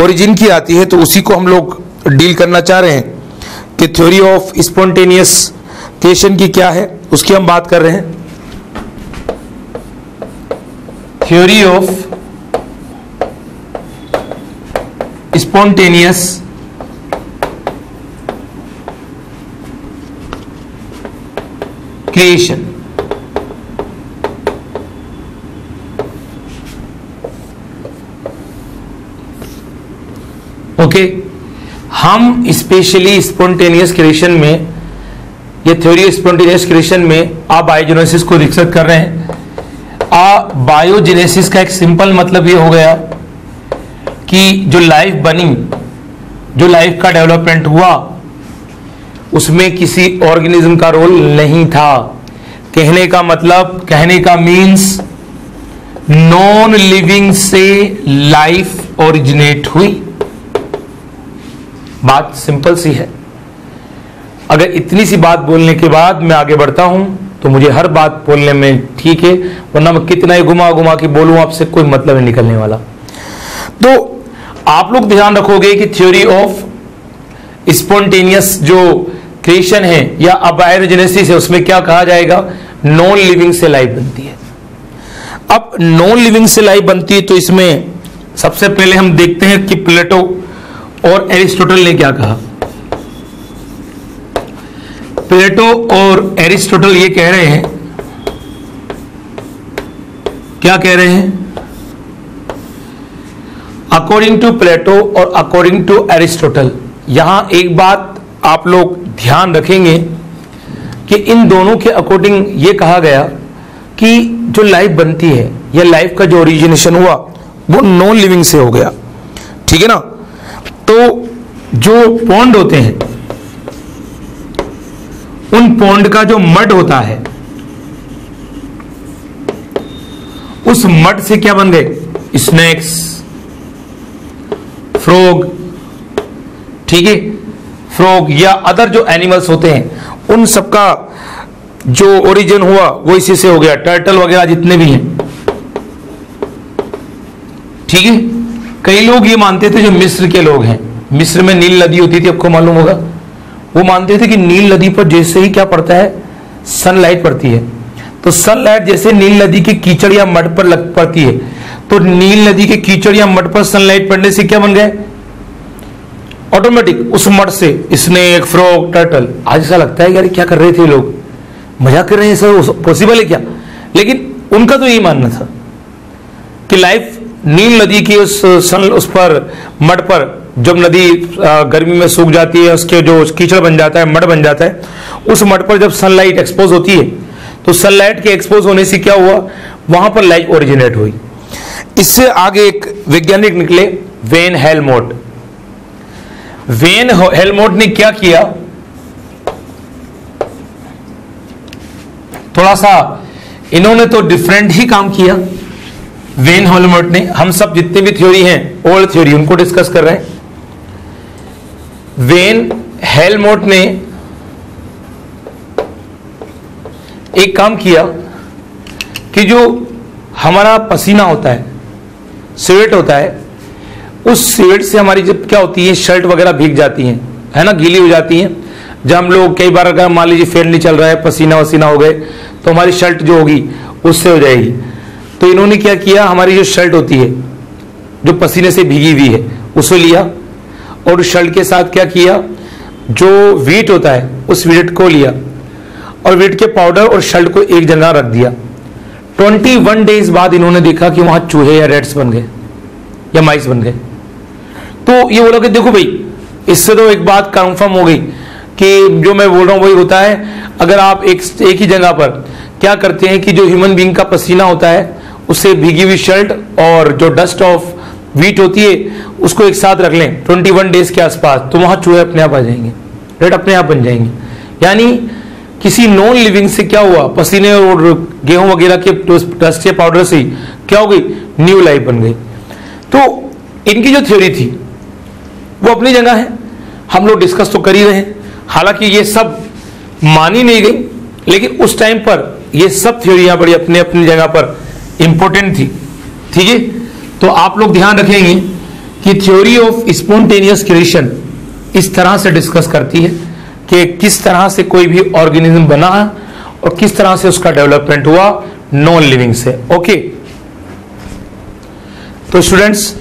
ओरिजिन की आती है, तो उसी को हम लोग डील करना चाह रहे हैं कि थ्योरी ऑफ स्पॉन्टेनियस क्रिएशन की क्या है, उसकी हम बात कर रहे हैं। Theory of spontaneous creation, okay okay. हम स्पेशली स्पॉन्टेनियस क्रिएशन में, ये थ्योरी स्पॉन्टेनियस क्रिएशन में अबायोजेनेसिस को डिस्कस कर रहे हैं। अबायोजेनेसिस का एक सिंपल मतलब ये हो गया कि जो लाइफ बनी, जो लाइफ का डेवलपमेंट हुआ, उसमें किसी ऑर्गेनिज्म का रोल नहीं था। कहने का मतलब, कहने का मीन्स, नॉन लिविंग से लाइफ ओरिजिनेट हुई। बात सिंपल सी है। अगर इतनी सी बात बोलने के बाद मैं आगे बढ़ता हूं तो मुझे हर बात बोलने में ठीक है, वरना मैं कितना ही घुमा घुमा के बोलूं आपसे कोई मतलब नहीं निकलने वाला। तो आप लोग ध्यान रखोगे कि थ्योरी ऑफ स्पॉन्टेनियस जो क्रिएशन है या अबायोजेनेसिस है, उसमें क्या कहा जाएगा? नॉन लिविंग से लाइफ बनती है। अब नॉन लिविंग से लाइफ बनती है तो इसमें सबसे पहले हम देखते हैं कि प्लेटो और एरिस्टोटल ने क्या कहा। प्लेटो और एरिस्टोटल ये कह रहे हैं, क्या कह रहे हैं? अकॉर्डिंग टू प्लेटो और अकॉर्डिंग टू एरिस्टोटल। यहां एक बात आप लोग ध्यान रखेंगे कि इन दोनों के अकॉर्डिंग ये कहा गया कि जो लाइफ बनती है या लाइफ का जो ओरिजिनेशन हुआ वो नॉन लिविंग से हो गया, ठीक है ना। तो जो पॉन्ड होते हैं, उन पॉन्ड का जो मड होता है, उस मड से क्या बन गए? स्नेक्स, फ्रॉग, ठीक है, फ्रॉग या अदर जो एनिमल्स होते हैं उन सबका जो ओरिजिन हुआ वो इसी से हो गया। टर्टल वगैरह जितने भी हैं, ठीक है। कई लोग ये मानते थे, जो मिस्र के लोग हैं, मिस्र में नील नदी होती थी, आपको मालूम होगा, वो मानते थे कि नील नदी पर जैसे ही क्या पड़ता है, सनलाइट पड़ती है, तो सनलाइट जैसे नील नदी के कीचड़ या मड पर लग पड़ती है, तो नील नदी के कीचड़ या मड पर सनलाइट पड़ने से क्या बन गए? ऑटोमेटिक उस मड से स्नेक, फ्रॉग, टर्टल। आज ऐसा लगता है यार क्या कर रहे थे लोग, मजाक कर रहे हैं, सर पॉसिबल है क्या? लेकिन उनका तो यही मानना था कि लाइफ नील नदी की उस सन उस पर मड पर, जब नदी गर्मी में सूख जाती है, उसके जो कीचड़ बन जाता है, मड बन जाता है, उस मड पर जब सनलाइट एक्सपोज होती है तो सनलाइट के एक्सपोज होने से क्या हुआ? वहां पर लाइट ओरिजिनेट हुई। इससे आगे एक वैज्ञानिक निकले, वैन हेलमोट। वैन हेलमोट ने क्या किया? थोड़ा सा इन्होंने तो डिफरेंट ही काम किया। वैन हेलमोट ने, हम सब जितने भी थ्योरी हैं ओल्ड थ्योरी उनको डिस्कस कर रहे हैं। वैन हेलमोट ने एक काम किया कि जो हमारा पसीना होता है, स्वेट होता है, उस स्वेट से हमारी जब क्या होती है, शर्ट वगैरह भीग जाती हैं, है ना, गीली हो जाती हैं। जब हम लोग कई बार अगर मान लीजिए फैन नहीं चल रहा है, पसीना वसीना हो गए, तो हमारी शर्ट जो होगी उससे हो जाएगी। तो इन्होंने क्या किया, हमारी जो शर्ट होती है जो पसीने से भीगी हुई है उसे लिया और उस शर्ट के साथ क्या किया, जो वीट होता है उस वीट को लिया और वीट के पाउडर और शर्ट को एक जगह रख दिया। इक्कीस डेज बाद इन्होंने देखा कि वहां चूहे या रेड्स बन गए या माइस बन गए। तो ये बोला कि देखो भाई, इससे तो एक बात कंफर्म हो गई कि जो मैं बोल रहा हूँ वही होता है। अगर आप एक एक ही जगह पर क्या करते हैं कि जो ह्यूमन बीइंग का पसीना होता है उससे भीगी हुई शर्ट और जो डस्ट ऑफ वीट होती है उसको एक साथ रख लें इक्कीस डेज के आसपास, तो वहां चूहे अपने आप आ जाएंगे, रेड अपने आप बन जाएंगे। यानी किसी नॉन लिविंग से क्या हुआ, पसीने और गेहूं वगैरह के डस्ट या पाउडर से क्या हो गई, न्यू लाइफ बन गई। तो इनकी जो थ्योरी थी वो अपनी जगह है, हम लोग डिस्कस तो कर ही रहे हैं, हालांकि ये सब मानी नहीं गई, लेकिन उस टाइम पर ये सब थ्योरियां बड़ी अपने अपनी जगह पर इंपॉर्टेंट थी। ठीक है, तो आप लोग ध्यान रखेंगे कि थ्योरी ऑफ स्पॉन्टेनियस क्रिएशन इस तरह से डिस्कस करती है कि किस तरह से कोई भी ऑर्गेनिज्म बना और किस तरह से उसका डेवलपमेंट हुआ नॉन लिविंग से। ओके, तो स्टूडेंट्स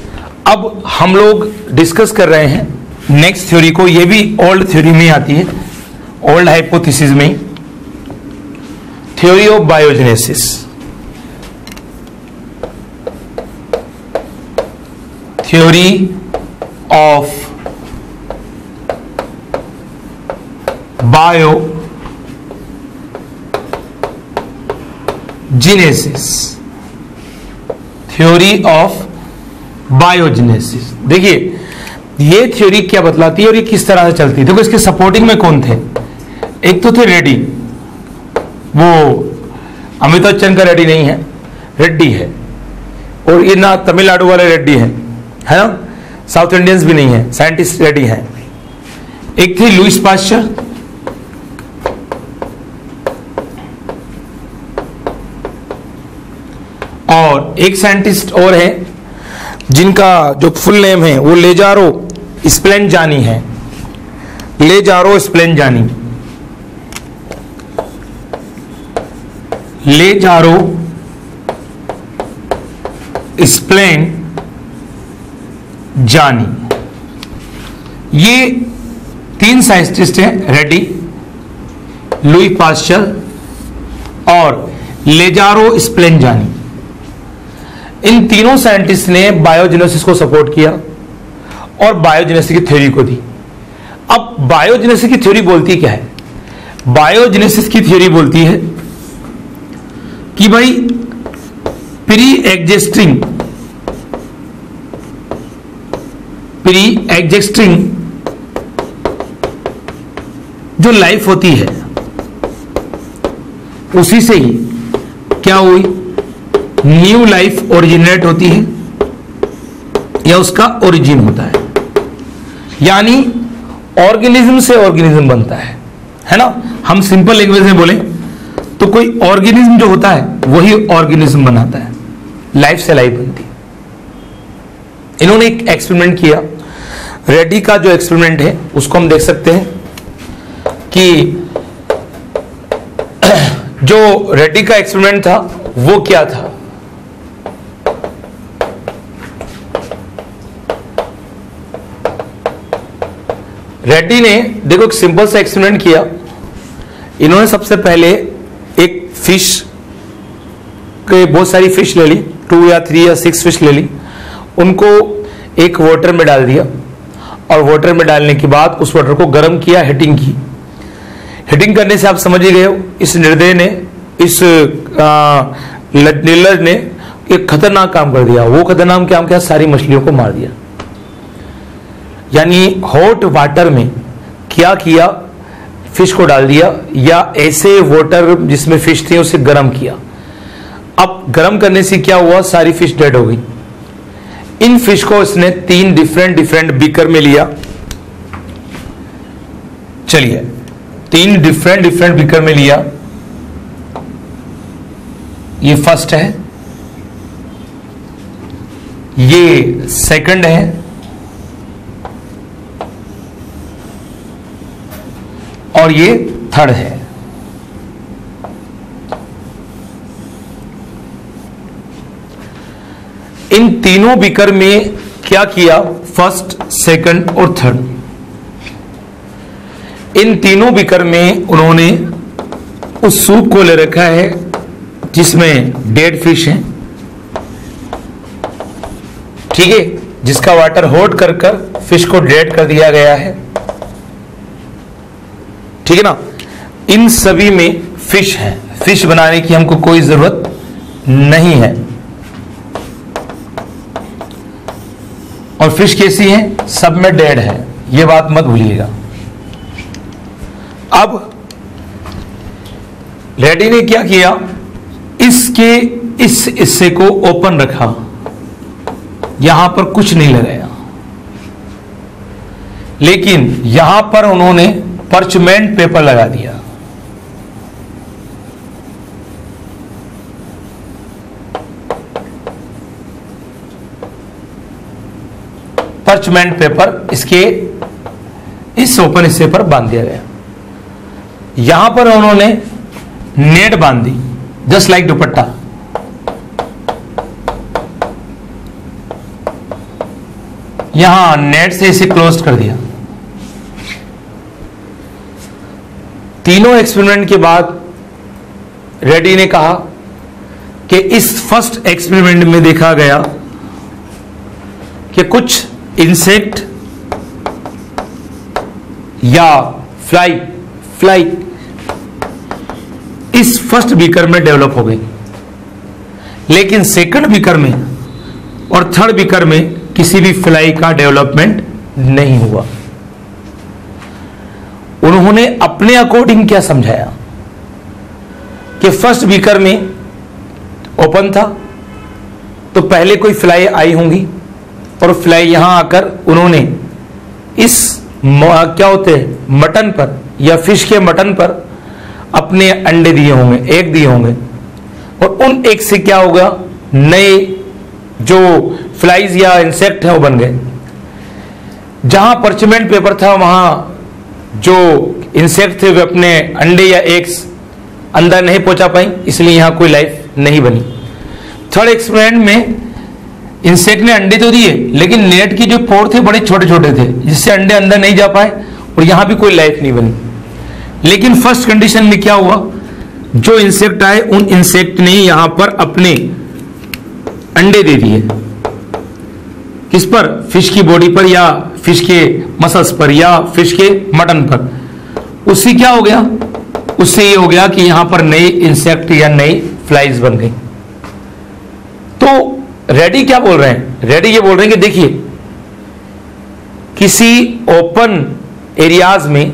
अब हम लोग डिस्कस कर रहे हैं नेक्स्ट थ्योरी को, ये भी ओल्ड थ्योरी में आती है, ओल्ड हाइपोथेसिस में, theory of बायोजेनेसिस। Theory of बायोजेनेसिस, theory of बायोजेनेसिस। देखिए ये थ्योरी क्या बतलाती है और ये किस तरह से चलती है। देखो इसके सपोर्टिंग में कौन थे, एक तो थे रेड्डी, वो अमिताभ बच्चन का रेड्डी नहीं है, रेड्डी है, और ये ना तमिलनाडु वाले रेड्डी हैं, है ना, साउथ इंडियंस भी नहीं है, साइंटिस्ट रेडी हैं। एक थे लुइस पाश्चर, और एक साइंटिस्ट और है जिनका जो फुल नेम है वो लेजारो स्पलैंजानी है, लेजारो स्पलैंजानी, लेजारो स्पलैंजानी जानी। ये तीन साइंटिस्ट हैं, रेडी, लुई पाश्चर और लेजारो स्पलैंजानी। इन तीनों साइंटिस्ट ने बायोजेनेसिस को सपोर्ट किया और बायोजेनेसिस की थ्योरी को दी। अब बायोजेनेसिस की थ्योरी बोलती क्या है, बायोजेनेसिस की थ्योरी बोलती है कि भाई प्री एग्जिस्टिंग प्री एग्जिस्टिंग जो लाइफ होती है उसी से ही क्या हुई, न्यू लाइफ ओरिजिनेट होती है या उसका ओरिजिन होता है। यानी ऑर्गेनिज्म से ऑर्गेनिज्म बनता है, है ना। हम सिंपल लैंग्वेज में बोले तो कोई ऑर्गेनिज्म जो होता है वही ऑर्गेनिज्म बनाता है, लाइफ से लाइफ बनती है। इन्होंने एक एक्सपेरिमेंट किया, रेडी का जो एक्सपेरिमेंट है उसको हम देख सकते हैं कि जो रेडी का एक्सपेरिमेंट था वो क्या था। रेडी ने देखो एक सिंपल सा एक्सपेरिमेंट किया, इन्होंने सबसे पहले एक फिश के बहुत सारी फिश ले ली, टू या थ्री या सिक्स फिश ले ली, उनको एक वाटर में डाल दिया और वाटर में डालने के बाद उस वाटर को गर्म किया, हीटिंग की। हीटिंग करने से आप समझ ही गए हो इस निर्दय ने, इस निलज ने एक खतरनाक काम कर दिया। वो खतरनाक काम क्या, सारी मछलियों को मार दिया। यानी हॉट वाटर में क्या किया, फिश को डाल दिया या ऐसे वाटर जिसमें फिश थी उसे गर्म किया। अब गर्म करने से क्या हुआ, सारी फिश डेड हो गई। इन फिश को इसने तीन डिफरेंट डिफरेंट बीकर में लिया, चलिए तीन डिफरेंट डिफरेंट बीकर में लिया, ये फर्स्ट है, ये सेकंड है और ये थर्ड है। इन तीनों बीकर में क्या किया, फर्स्ट, सेकंड और थर्ड, इन तीनों बीकर में उन्होंने उस सूप को ले रखा है जिसमें डेड फिश है, ठीक है, जिसका वाटर होल्ड कर कर फिश को डेड कर दिया गया है, ठीक है ना। इन सभी में फिश है, फिश बनाने की हमको कोई जरूरत नहीं है। और फिश कैसी है? सब में डेड है, यह बात मत भूलिएगा। अब रेडी ने क्या किया, इसके इस हिस्से को ओपन रखा, यहां पर कुछ नहीं लगाया, लेकिन यहां पर उन्होंने पर्चमेंट पेपर लगा दिया। पर्चमेंट पेपर इसके इस ओपन हिस्से पर बांध दिया गया। यहां पर उन्होंने नेट बांध दी, जस्ट लाइक दुपट्टा। यहां नेट से इसे क्लोज कर दिया। तीनों एक्सपेरिमेंट के बाद रेडी ने कहा कि इस फर्स्ट एक्सपेरिमेंट में देखा गया कि कुछ इंसेक्ट या फ्लाई फ्लाई इस फर्स्ट बीकर में डेवलप हो गई, लेकिन सेकंड बीकर में और थर्ड बीकर में किसी भी फ्लाई का डेवलपमेंट नहीं हुआ। उन्होंने अपने अकॉर्डिंग क्या समझाया कि फर्स्ट बीकर में ओपन था तो पहले कोई फ्लाई आई होंगी और फ्लाई यहां आकर उन्होंने इस क्या होते हैं मटन पर या फिश के मटन पर अपने अंडे दिए होंगे, एग दिए होंगे, और उन एग से क्या होगा, नए जो फ्लाइज या इंसेक्ट है वो बन गए। जहां पर्चमेंट पेपर था वहां जो इंसेक्ट थे वे अपने अंडे या एग्स अंदर नहीं पहुंचा पाई, इसलिए यहां कोई लाइफ नहीं बनी। थर्ड एक्सपेरिमेंट में इंसेक्ट ने अंडे तो दिए, लेकिन नेट की जो पोर थे बड़े छोटे छोटे थे, जिससे अंडे अंदर नहीं जा पाए और यहां भी कोई लाइफ नहीं बनी। लेकिन फर्स्ट कंडीशन में क्या हुआ, जो इंसेक्ट आए उन इंसेक्ट ने यहां पर अपने अंडे दे दिए, किस पर, फिश की बॉडी पर या फिश के मसल्स पर या फिश के मटन पर। उससे क्या हो गया, उससे ये हो गया कि यहां पर नए इंसेक्ट या नई फ्लाइज बन गई। तो रेडी क्या बोल रहे हैं, रेडी ये बोल रहे हैं कि देखिए किसी ओपन एरियाज में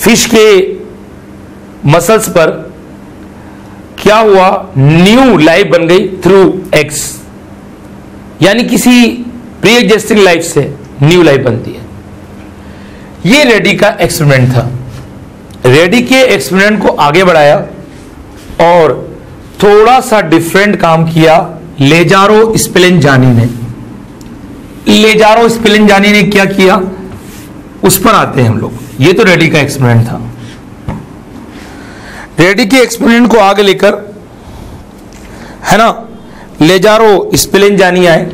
फिश के मसल्स पर क्या हुआ, न्यू लाइफ बन गई थ्रू एग्स, यानी किसी प्री एग्जिस्टिंग लाइफ से न्यू लाइफ बनती है। ये रेडी का एक्सपेरिमेंट था। रेडी के एक्सपेरिमेंट को आगे बढ़ाया और थोड़ा सा डिफरेंट काम किया लेजारो स्पलैंजानी ने। लेजारो स्पलैंजानी ने क्या किया, उस पर आते हैं हम लोग। ये तो रेडी का एक्सपेरिमेंट था। रेडी के एक्सपेरिमेंट को आगे लेकर, है ना, लेजारो स्पलैंजानी आए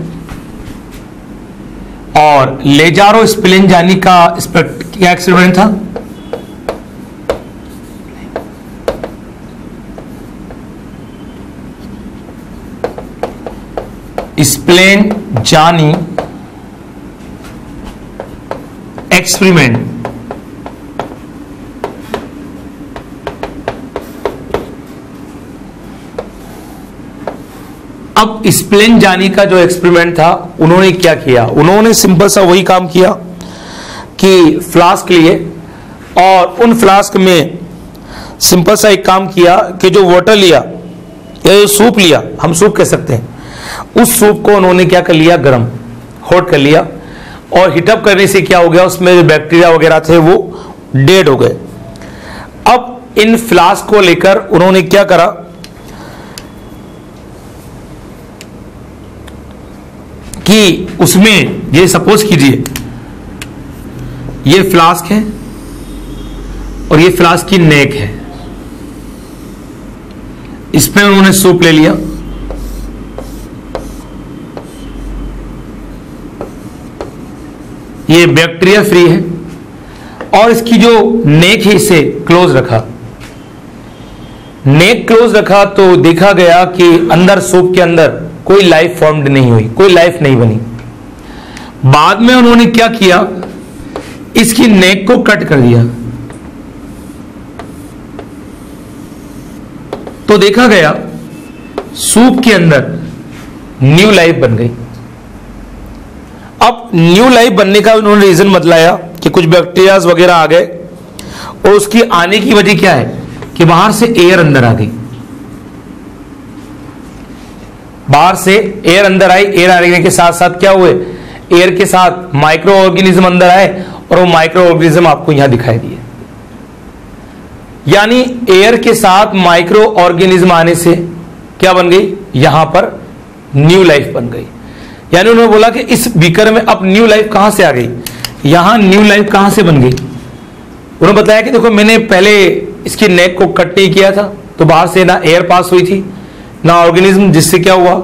और लेजारो स्पलैंजानी का क्या एक्सपेरिमेंट था, स्पलैंजानी एक्सपेरिमेंट। अब स्पलैंजानी का जो एक्सपेरिमेंट था उन्होंने क्या किया, उन्होंने सिंपल सा वही काम किया कि फ्लास्क लिए और उन फ्लास्क में सिंपल सा एक काम किया कि जो वाटर लिया या जो सूप लिया, हम सूप कह सकते हैं, उस सूप को उन्होंने क्या कर लिया, गर्म हॉट कर लिया और हीटअप करने से क्या हो गया, उसमें जो बैक्टीरिया वगैरह थे वो डेड हो गए। अब इन फ्लास्क को लेकर उन्होंने क्या करा, कि उसमें ये सपोज कीजिए ये फ्लास्क है और ये फ्लास्क की नेक है, इसमें उन्होंने सूप ले लिया ये बैक्टीरिया फ्री है, और इसकी जो नेक है इसे क्लोज रखा, नेक क्लोज रखा तो देखा गया कि अंदर सूप के अंदर कोई लाइफ फॉर्म्ड नहीं हुई, कोई लाइफ नहीं बनी। बाद में उन्होंने क्या किया, इसकी नेक को कट कर दिया तो देखा गया सूप के अंदर न्यू लाइफ बन गई। अब न्यू लाइफ बनने का उन्होंने रीजन बतलाया कि कुछ बैक्टीरिया वगैरह आ गए और उसकी आने की वजह क्या है कि बाहर से एयर अंदर आ गई, बाहर से एयर अंदर आई। एयर आने के साथ साथ क्या हुए, एयर के साथ माइक्रो ऑर्गेनिज्म अंदर आए और वो माइक्रो ऑर्गेनिज्म आपको यहां दिखाई दिए। यानी एयर के साथ माइक्रो ऑर्गेनिज्म आने से क्या बन गई, यहां पर न्यू लाइफ बन गई। यानी उन्होंने बोला कि इस बीकर में अब न्यू लाइफ कहां से आ गई, यहां न्यू लाइफ कहां से बन गई। उन्होंने बताया कि देखो मैंने पहले इसकी नेक को कट नहीं किया था तो बाहर से ना एयर पास हुई थी ना ऑर्गेनिज्म, जिससे क्या हुआ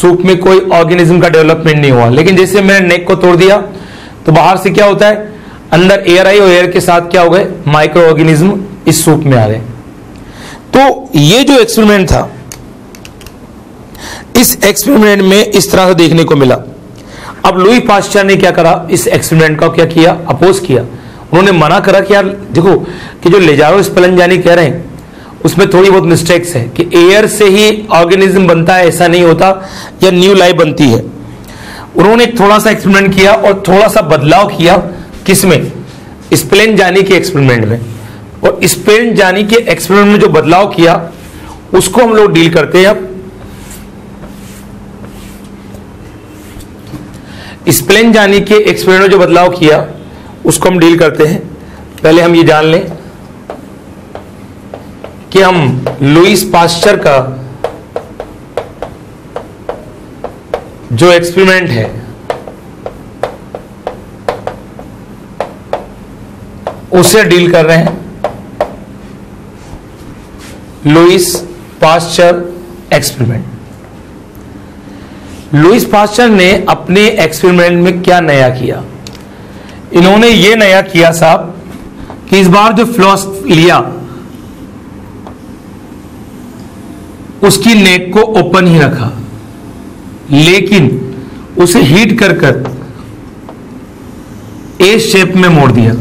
सूप में कोई ऑर्गेनिज्म का डेवलपमेंट नहीं हुआ। लेकिन जैसे मैंने नेक को तोड़ दिया तो बाहर से क्या होता है, अंदर एयर आई और एयर के साथ क्या हो गए, माइक्रो ऑर्गेनिज्म इस सूप में आ गए। तो ये जो एक्सपेरिमेंट था, इस एक्सपेरिमेंट में इस तरह से देखने को मिला। अब लुई पाश्चर ने क्या करा, इस एक्सपेरिमेंट का क्या किया, अपोज किया। उन्होंने मना करा कि यार देखो कि जो लेजारो स्पलंजानी कह रहे हैं उसमें थोड़ी बहुत मिस्टेक्स है कि एयर से ही ऑर्गेनिज्म बनता है, ऐसा नहीं होता या न्यू लाइफ बनती है। उन्होंने थोड़ा सा एक्सपेरिमेंट किया और थोड़ा सा बदलाव किया, किसमें, स्पलंजानी के एक्सपेरिमेंट में। और स्पलंजानी के एक्सपेरिमेंट में जो बदलाव किया उसको हम लोग डील करते हैं। अब स्पलंजानी के एक्सपेरिमेंट में जो बदलाव किया उसको हम डील करते हैं। पहले हम ये जान लें कि हम लुईस पाश्चर का जो एक्सपेरिमेंट है उसे डील कर रहे हैं, Louis Pasteur experiment. Louis Pasteur ने अपने एक्सपेरिमेंट में क्या नया किया, इन्होंने ये नया किया साहब कि इस बार जो फ्लॉस लिया उसकी नेक को ओपन ही रखा, लेकिन उसे हीट कर कर ए शेप में मोड़ दिया।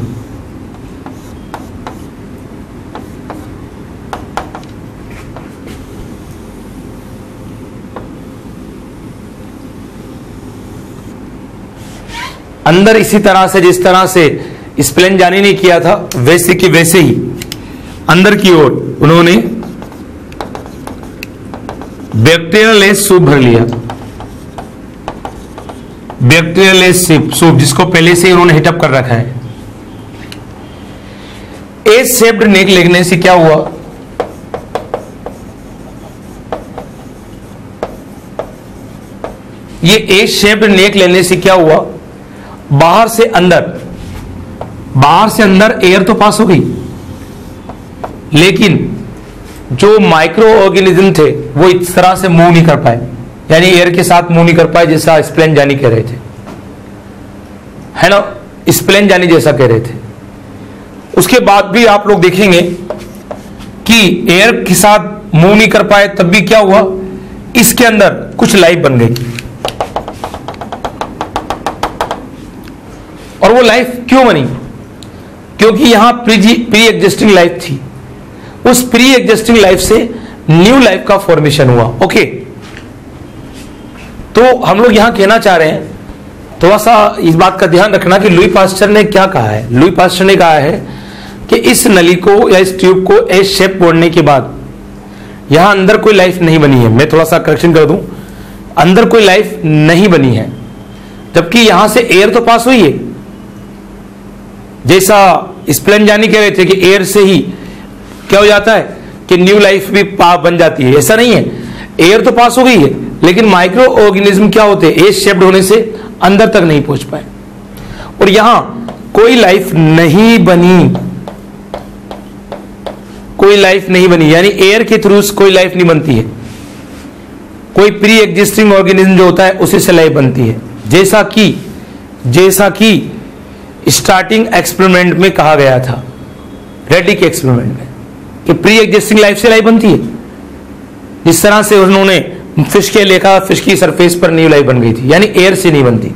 अंदर इसी तरह से जिस तरह से स्पलंजानी ने किया था वैसे कि वैसे ही अंदर की ओर उन्होंने बैक्टीरियल लेस सूप भर लिया। बैक्टीरियल लेस सूप जिसको पहले से उन्होंने हिटअप कर रखा है। ए शेप्ड नेक लगने से क्या हुआ, ये ए शेप्ड नेक लेने से क्या हुआ, बाहर से अंदर, बाहर से अंदर एयर तो पास हो गई लेकिन जो माइक्रो ऑर्गेनिज्म थे वो इस तरह से मूव नहीं कर पाए, यानी एयर के साथ मूव नहीं कर पाए जैसा स्पलंजानी कह रहे थे, है ना, स्पलंजानी जैसा कह रहे थे। उसके बाद भी आप लोग देखेंगे कि एयर के साथ मूव नहीं कर पाए तब भी क्या हुआ, इसके अंदर कुछ लाइफ बन गई। और वो लाइफ क्यों बनी, क्योंकि यहां प्री प्री एग्जिस्टिंग लाइफ थी, उस प्री एग्जिस्टिंग लाइफ से न्यू लाइफ का फॉर्मेशन हुआ। ओके, तो हम लोग यहां कहना चाह रहे हैं, थोड़ा सा इस बात का ध्यान रखना कि लुई पाश्चर ने क्या कहा है। लुई पाश्चर ने कहा है कि इस नली को या इस ट्यूब को एस शेप मोड़ने के बाद यहां अंदर कोई लाइफ नहीं बनी है। मैं थोड़ा सा करेक्शन कर दूं, अंदर कोई लाइफ नहीं बनी है, जबकि यहां से एयर तो पास हुई है, जैसा स्पलंजानी कह रहे थे कि एयर से ही क्या हो जाता है कि न्यू लाइफ भी बन जाती है, ऐसा नहीं है। एयर तो पास हो गई है लेकिन माइक्रो ऑर्गेनिज्म क्या होते हैं, एयर शेप्ड होने से अंदर तक नहीं पहुंच पाए और यहां कोई लाइफ नहीं बनी, कोई लाइफ नहीं बनी। यानी एयर के थ्रू कोई लाइफ नहीं बनती है, कोई प्री एग्जिस्टिंग ऑर्गेनिज्म जो होता है उसी से लाइफ बनती है, जैसा कि जैसा कि स्टार्टिंग एक्सपेरिमेंट में कहा गया था, रेडी के एक्सपेरिमेंट में, कि प्री एग्जिस्टिंग लाइफ से लाइफ बनती है। जिस तरह से उन्होंने फिश के लेखा फिश की सरफेस पर न्यू लाइफ बन गई थी, यानी एयर से नहीं बनती,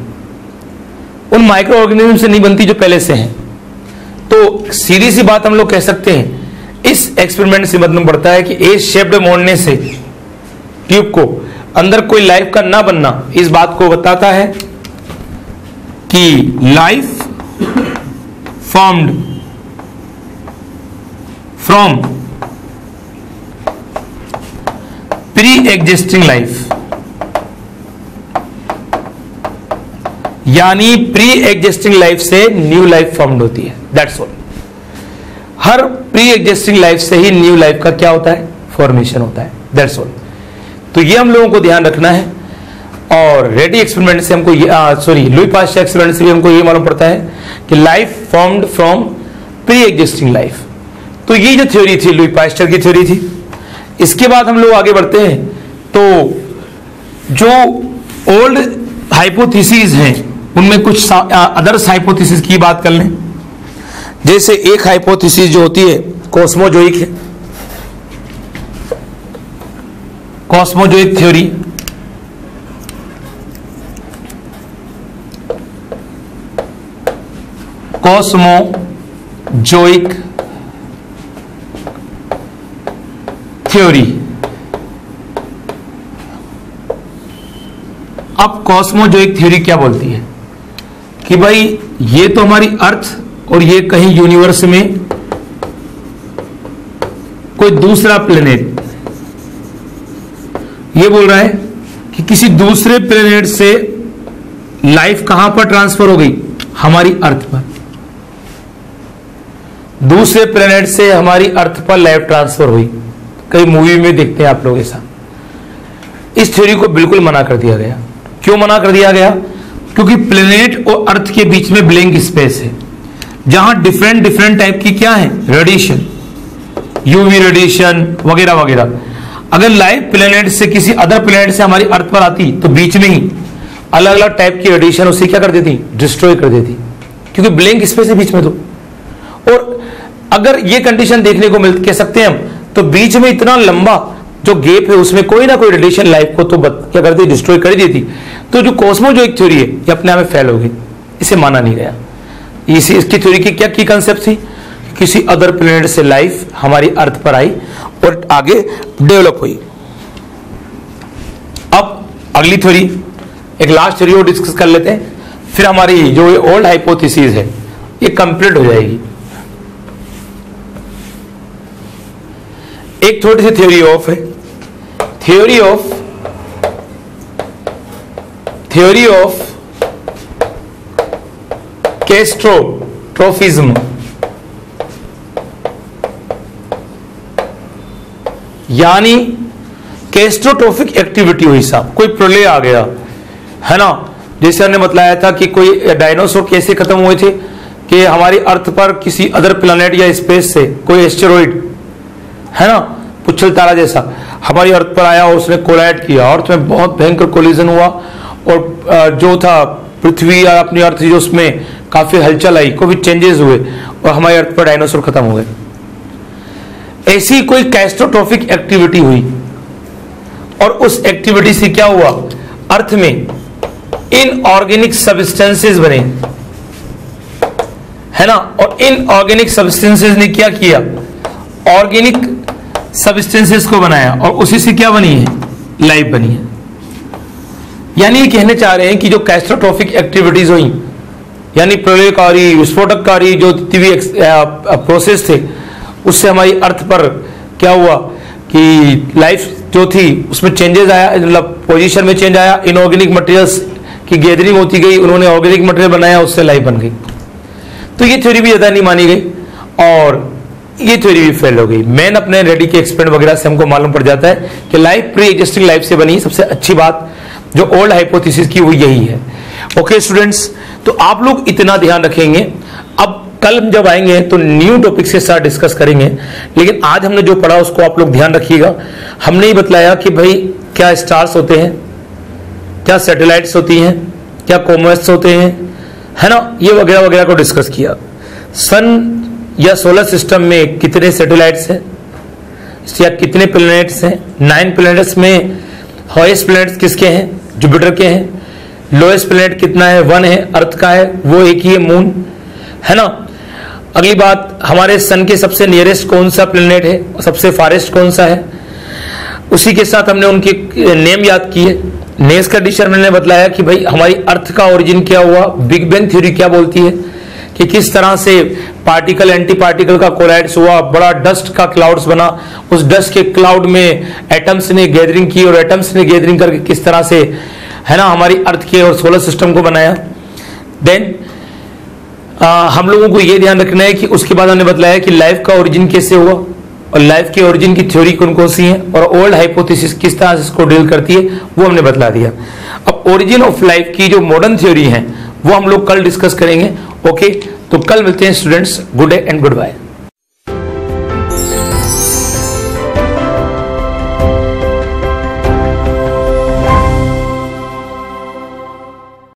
उन माइक्रो ऑर्गेनिज्म से नहीं बनती जो पहले से हैं। तो सीधी सी बात हम लोग कह सकते हैं इस एक्सपेरिमेंट से मतलब पड़ता है कि ए शेप्ड मोड़ने से ट्यूब को अंदर कोई लाइफ का ना बनना इस बात को बताता है कि life formed from pre existing life, यानी प्री एग्जिस्टिंग लाइफ से न्यू लाइफ फॉर्म्ड होती है। That's all. हर प्री एग्जिस्टिंग लाइफ से ही न्यू लाइफ का क्या होता है? फॉर्मेशन होता है। That's all. तो ये हम लोगों को ध्यान रखना है। और रेडी एक्सपेरिमेंट से हमको ये सॉरी लुई पाश्चर एक्सपेरिमेंट से भी हमको ये मालूम पड़ता है कि life formed from pre existing life. तो ये जो थ्योरी थी लुई पाश्चर की थ्योरी थी। इसके बाद हम लोग आगे बढ़ते हैं तो जो ओल्ड हाइपोथेसिस हैं उनमें कुछ अदर्स हाइपोथेसिस की बात कर लें। जैसे एक हाइपोथेसिस जो होती है कॉस्मोजोइक है, कॉस्मोजोइक थ्योरी। कॉस्मोजोइक theory. अब कॉस्मोजोइक थ्योरी क्या बोलती है कि भाई ये तो हमारी अर्थ और ये कहीं यूनिवर्स में कोई दूसरा प्लेनेट, ये बोल रहा है कि किसी दूसरे प्लेनेट से लाइफ कहां पर ट्रांसफर हो गई? हमारी अर्थ पर। दूसरे प्लेनेट से हमारी अर्थ पर लाइफ ट्रांसफर हुई। कई मूवी में देखते हैं आप लोग ऐसा। इस थ्योरी को बिल्कुल मना कर दिया गया। क्यों मना कर दिया गया? क्योंकि प्लेनेट और अर्थ के बीच में ब्लैंक स्पेस है जहां डिफरेंट डिफरेंट टाइप की क्या है? रेडिएशन, यूवी रेडिएशन वगैरह वगैरह। अगर लाइफ प्लेनेट से किसी अदर प्लेनेट से हमारी अर्थ पर आती तो बीच में ही अलग अलग टाइप की रेडिएशन उसे क्या कर देती? डिस्ट्रॉय कर देती, क्योंकि ब्लैंक स्पेस है बीच में। तो और अगर ये कंडीशन देखने को मिल कह सकते हैं हम, तो बीच में इतना लंबा जो गैप है उसमें कोई ना कोई रेडिएशन लाइफ को तो क्या कर देती? डिस्ट्रॉय कर देती। तो जो कॉस्मोजोइक थ्योरी है ये अपने आप में फेल हो गई, इसे माना नहीं गया। इसी इसकी थ्योरी की क्या की कंसेप्ट थी? किसी अदर प्लेनेट से लाइफ हमारी अर्थ पर आई और आगे डेवलप हुई। अब अगली थ्योरी, एक लास्ट थ्योरी और डिस्कस कर लेते हैं, फिर हमारी जो ओल्ड हाइपोथेसिस है ये कंप्लीट हो जाएगी। एक थोड़ी सी थ्योरी ऑफ है, theory of theory of catastrophism, यानी कैस्ट्रोट्रोफिक एक्टिविटी हुई। साहब कोई प्रलय आ गया है ना, जैसे हमने बताया था कि कोई डायनासोर कैसे खत्म हुए थे कि हमारी अर्थ पर किसी अदर प्लेनेट या स्पेस से कोई एस्टेरॉइड है ना, पुच्छल तारा जैसा हमारी अर्थ पर आया और उसने कोलाइड किया, अर्थ में बहुत भयंकर कोलिजन हुआ और जो था पृथ्वी या अपनी अर्थ जो उसमें काफी हलचल आई, कोई चेंजेस हुए और हमारी अर्थ पर डायनासोर खत्म हो गए। ऐसी कोई कैस्ट्रोट्रोफिक एक्टिविटी हुई और उस एक्टिविटी से क्या हुआ? अर्थ में इनऑर्गेनिक सब्सटेंसेस बने है ना, और इनऑर्गेनिक सब्सटेंसेस ने क्या किया? ऑर्गेनिक सब्सटेंसेस को बनाया और उसी से क्या बनी है? लाइफ बनी है। यानी ये कहने चाह रहे हैं कि जो कैस्ट्रोट्रोफिक एक्टिविटीज हुई यानी प्रलयकारी विस्फोटककारी जो दिव्य प्रोसेस थे उससे हमारी अर्थ पर क्या हुआ कि लाइफ जो थी उसमें चेंजेस आया, मतलब पोजीशन में चेंज आया, इनऑर्गेनिक मटेरियल्स की गैदरिंग होती गई, उन्होंने ऑर्गेनिक मटेरियल बनाया, उससे लाइफ बन गई। तो ये थ्योरी भी ज़्यादा नहीं मानी गई और ये थ्योरी भी फेल हो गई। मेन अपने रेडी के एक्सपेरिमेंट वगैरह से हमको मालूम पड़ जाता है कि लाइफ प्री एग्जिस्टिंग लाइफ से बनी। सबसे अच्छी बात जो ओल्ड हाइपोथेसिस की वो यही है। ओके स्टूडेंट्स, तो आप लोग इतना ध्यान रखेंगे। अब कल हम जब आएंगे तो न्यू टॉपिक्स के साथ डिस्कस करेंगे, लेकिन आज हमने जो पढ़ा उसको आप लोग ध्यान रखिएगा। हमने ही बताया कि भाई क्या स्टार्स होते हैं, क्या सैटेलाइट्स होती हैं, क्या कॉमेट्स होते हैं है ना, ये वगैरह वगैरह को डिस्कस किया। सन या सोलर सिस्टम में कितने सैटेलाइट्स हैं या कितने प्लैनेट्स हैं, नाइन प्लैनेट्स में हाईएस्ट प्लैनेट्स किसके हैं, जुपिटर के हैं, लोएस्ट प्लैनेट कितना है, वन है, अर्थ का है, वो एक ही है, मून है ना। अगली बात, हमारे सन के सबसे नियरेस्ट कौन सा प्लैनेट है, सबसे फारेस्ट कौन सा है, उसी के साथ हमने उनके नेम याद किए। नेक्स्ट कंडीशन मैंने बताया कि भाई हमारी अर्थ का ओरिजिन क्या हुआ, बिग बैंग थ्योरी क्या बोलती है कि किस तरह से पार्टिकल एंटी पार्टिकल का कोलाइड्स हुआ, बड़ा डस्ट का क्लाउड्स बना, उस डस्ट के क्लाउड में एटम्स ने गैदरिंग की और एटम्स ने गैदरिंग करके किस तरह से है ना हमारी अर्थ के और सोलर सिस्टम को बनाया। देन हम लोगों को ये ध्यान रखना है कि उसके बाद हमने बताया कि लाइफ का ओरिजिन कैसे हुआ और लाइफ के ओरिजिन की थ्योरी कौन कौन सी है और ओल्ड हाइपोथेसिस किस तरह से इसको डील करती है वो हमने बतला दिया। अब ओरिजिन ऑफ लाइफ की जो मॉडर्न थ्योरी है वो हम लोग कल डिस्कस करेंगे। ओके okay, तो कल मिलते हैं students. Good day and good bye.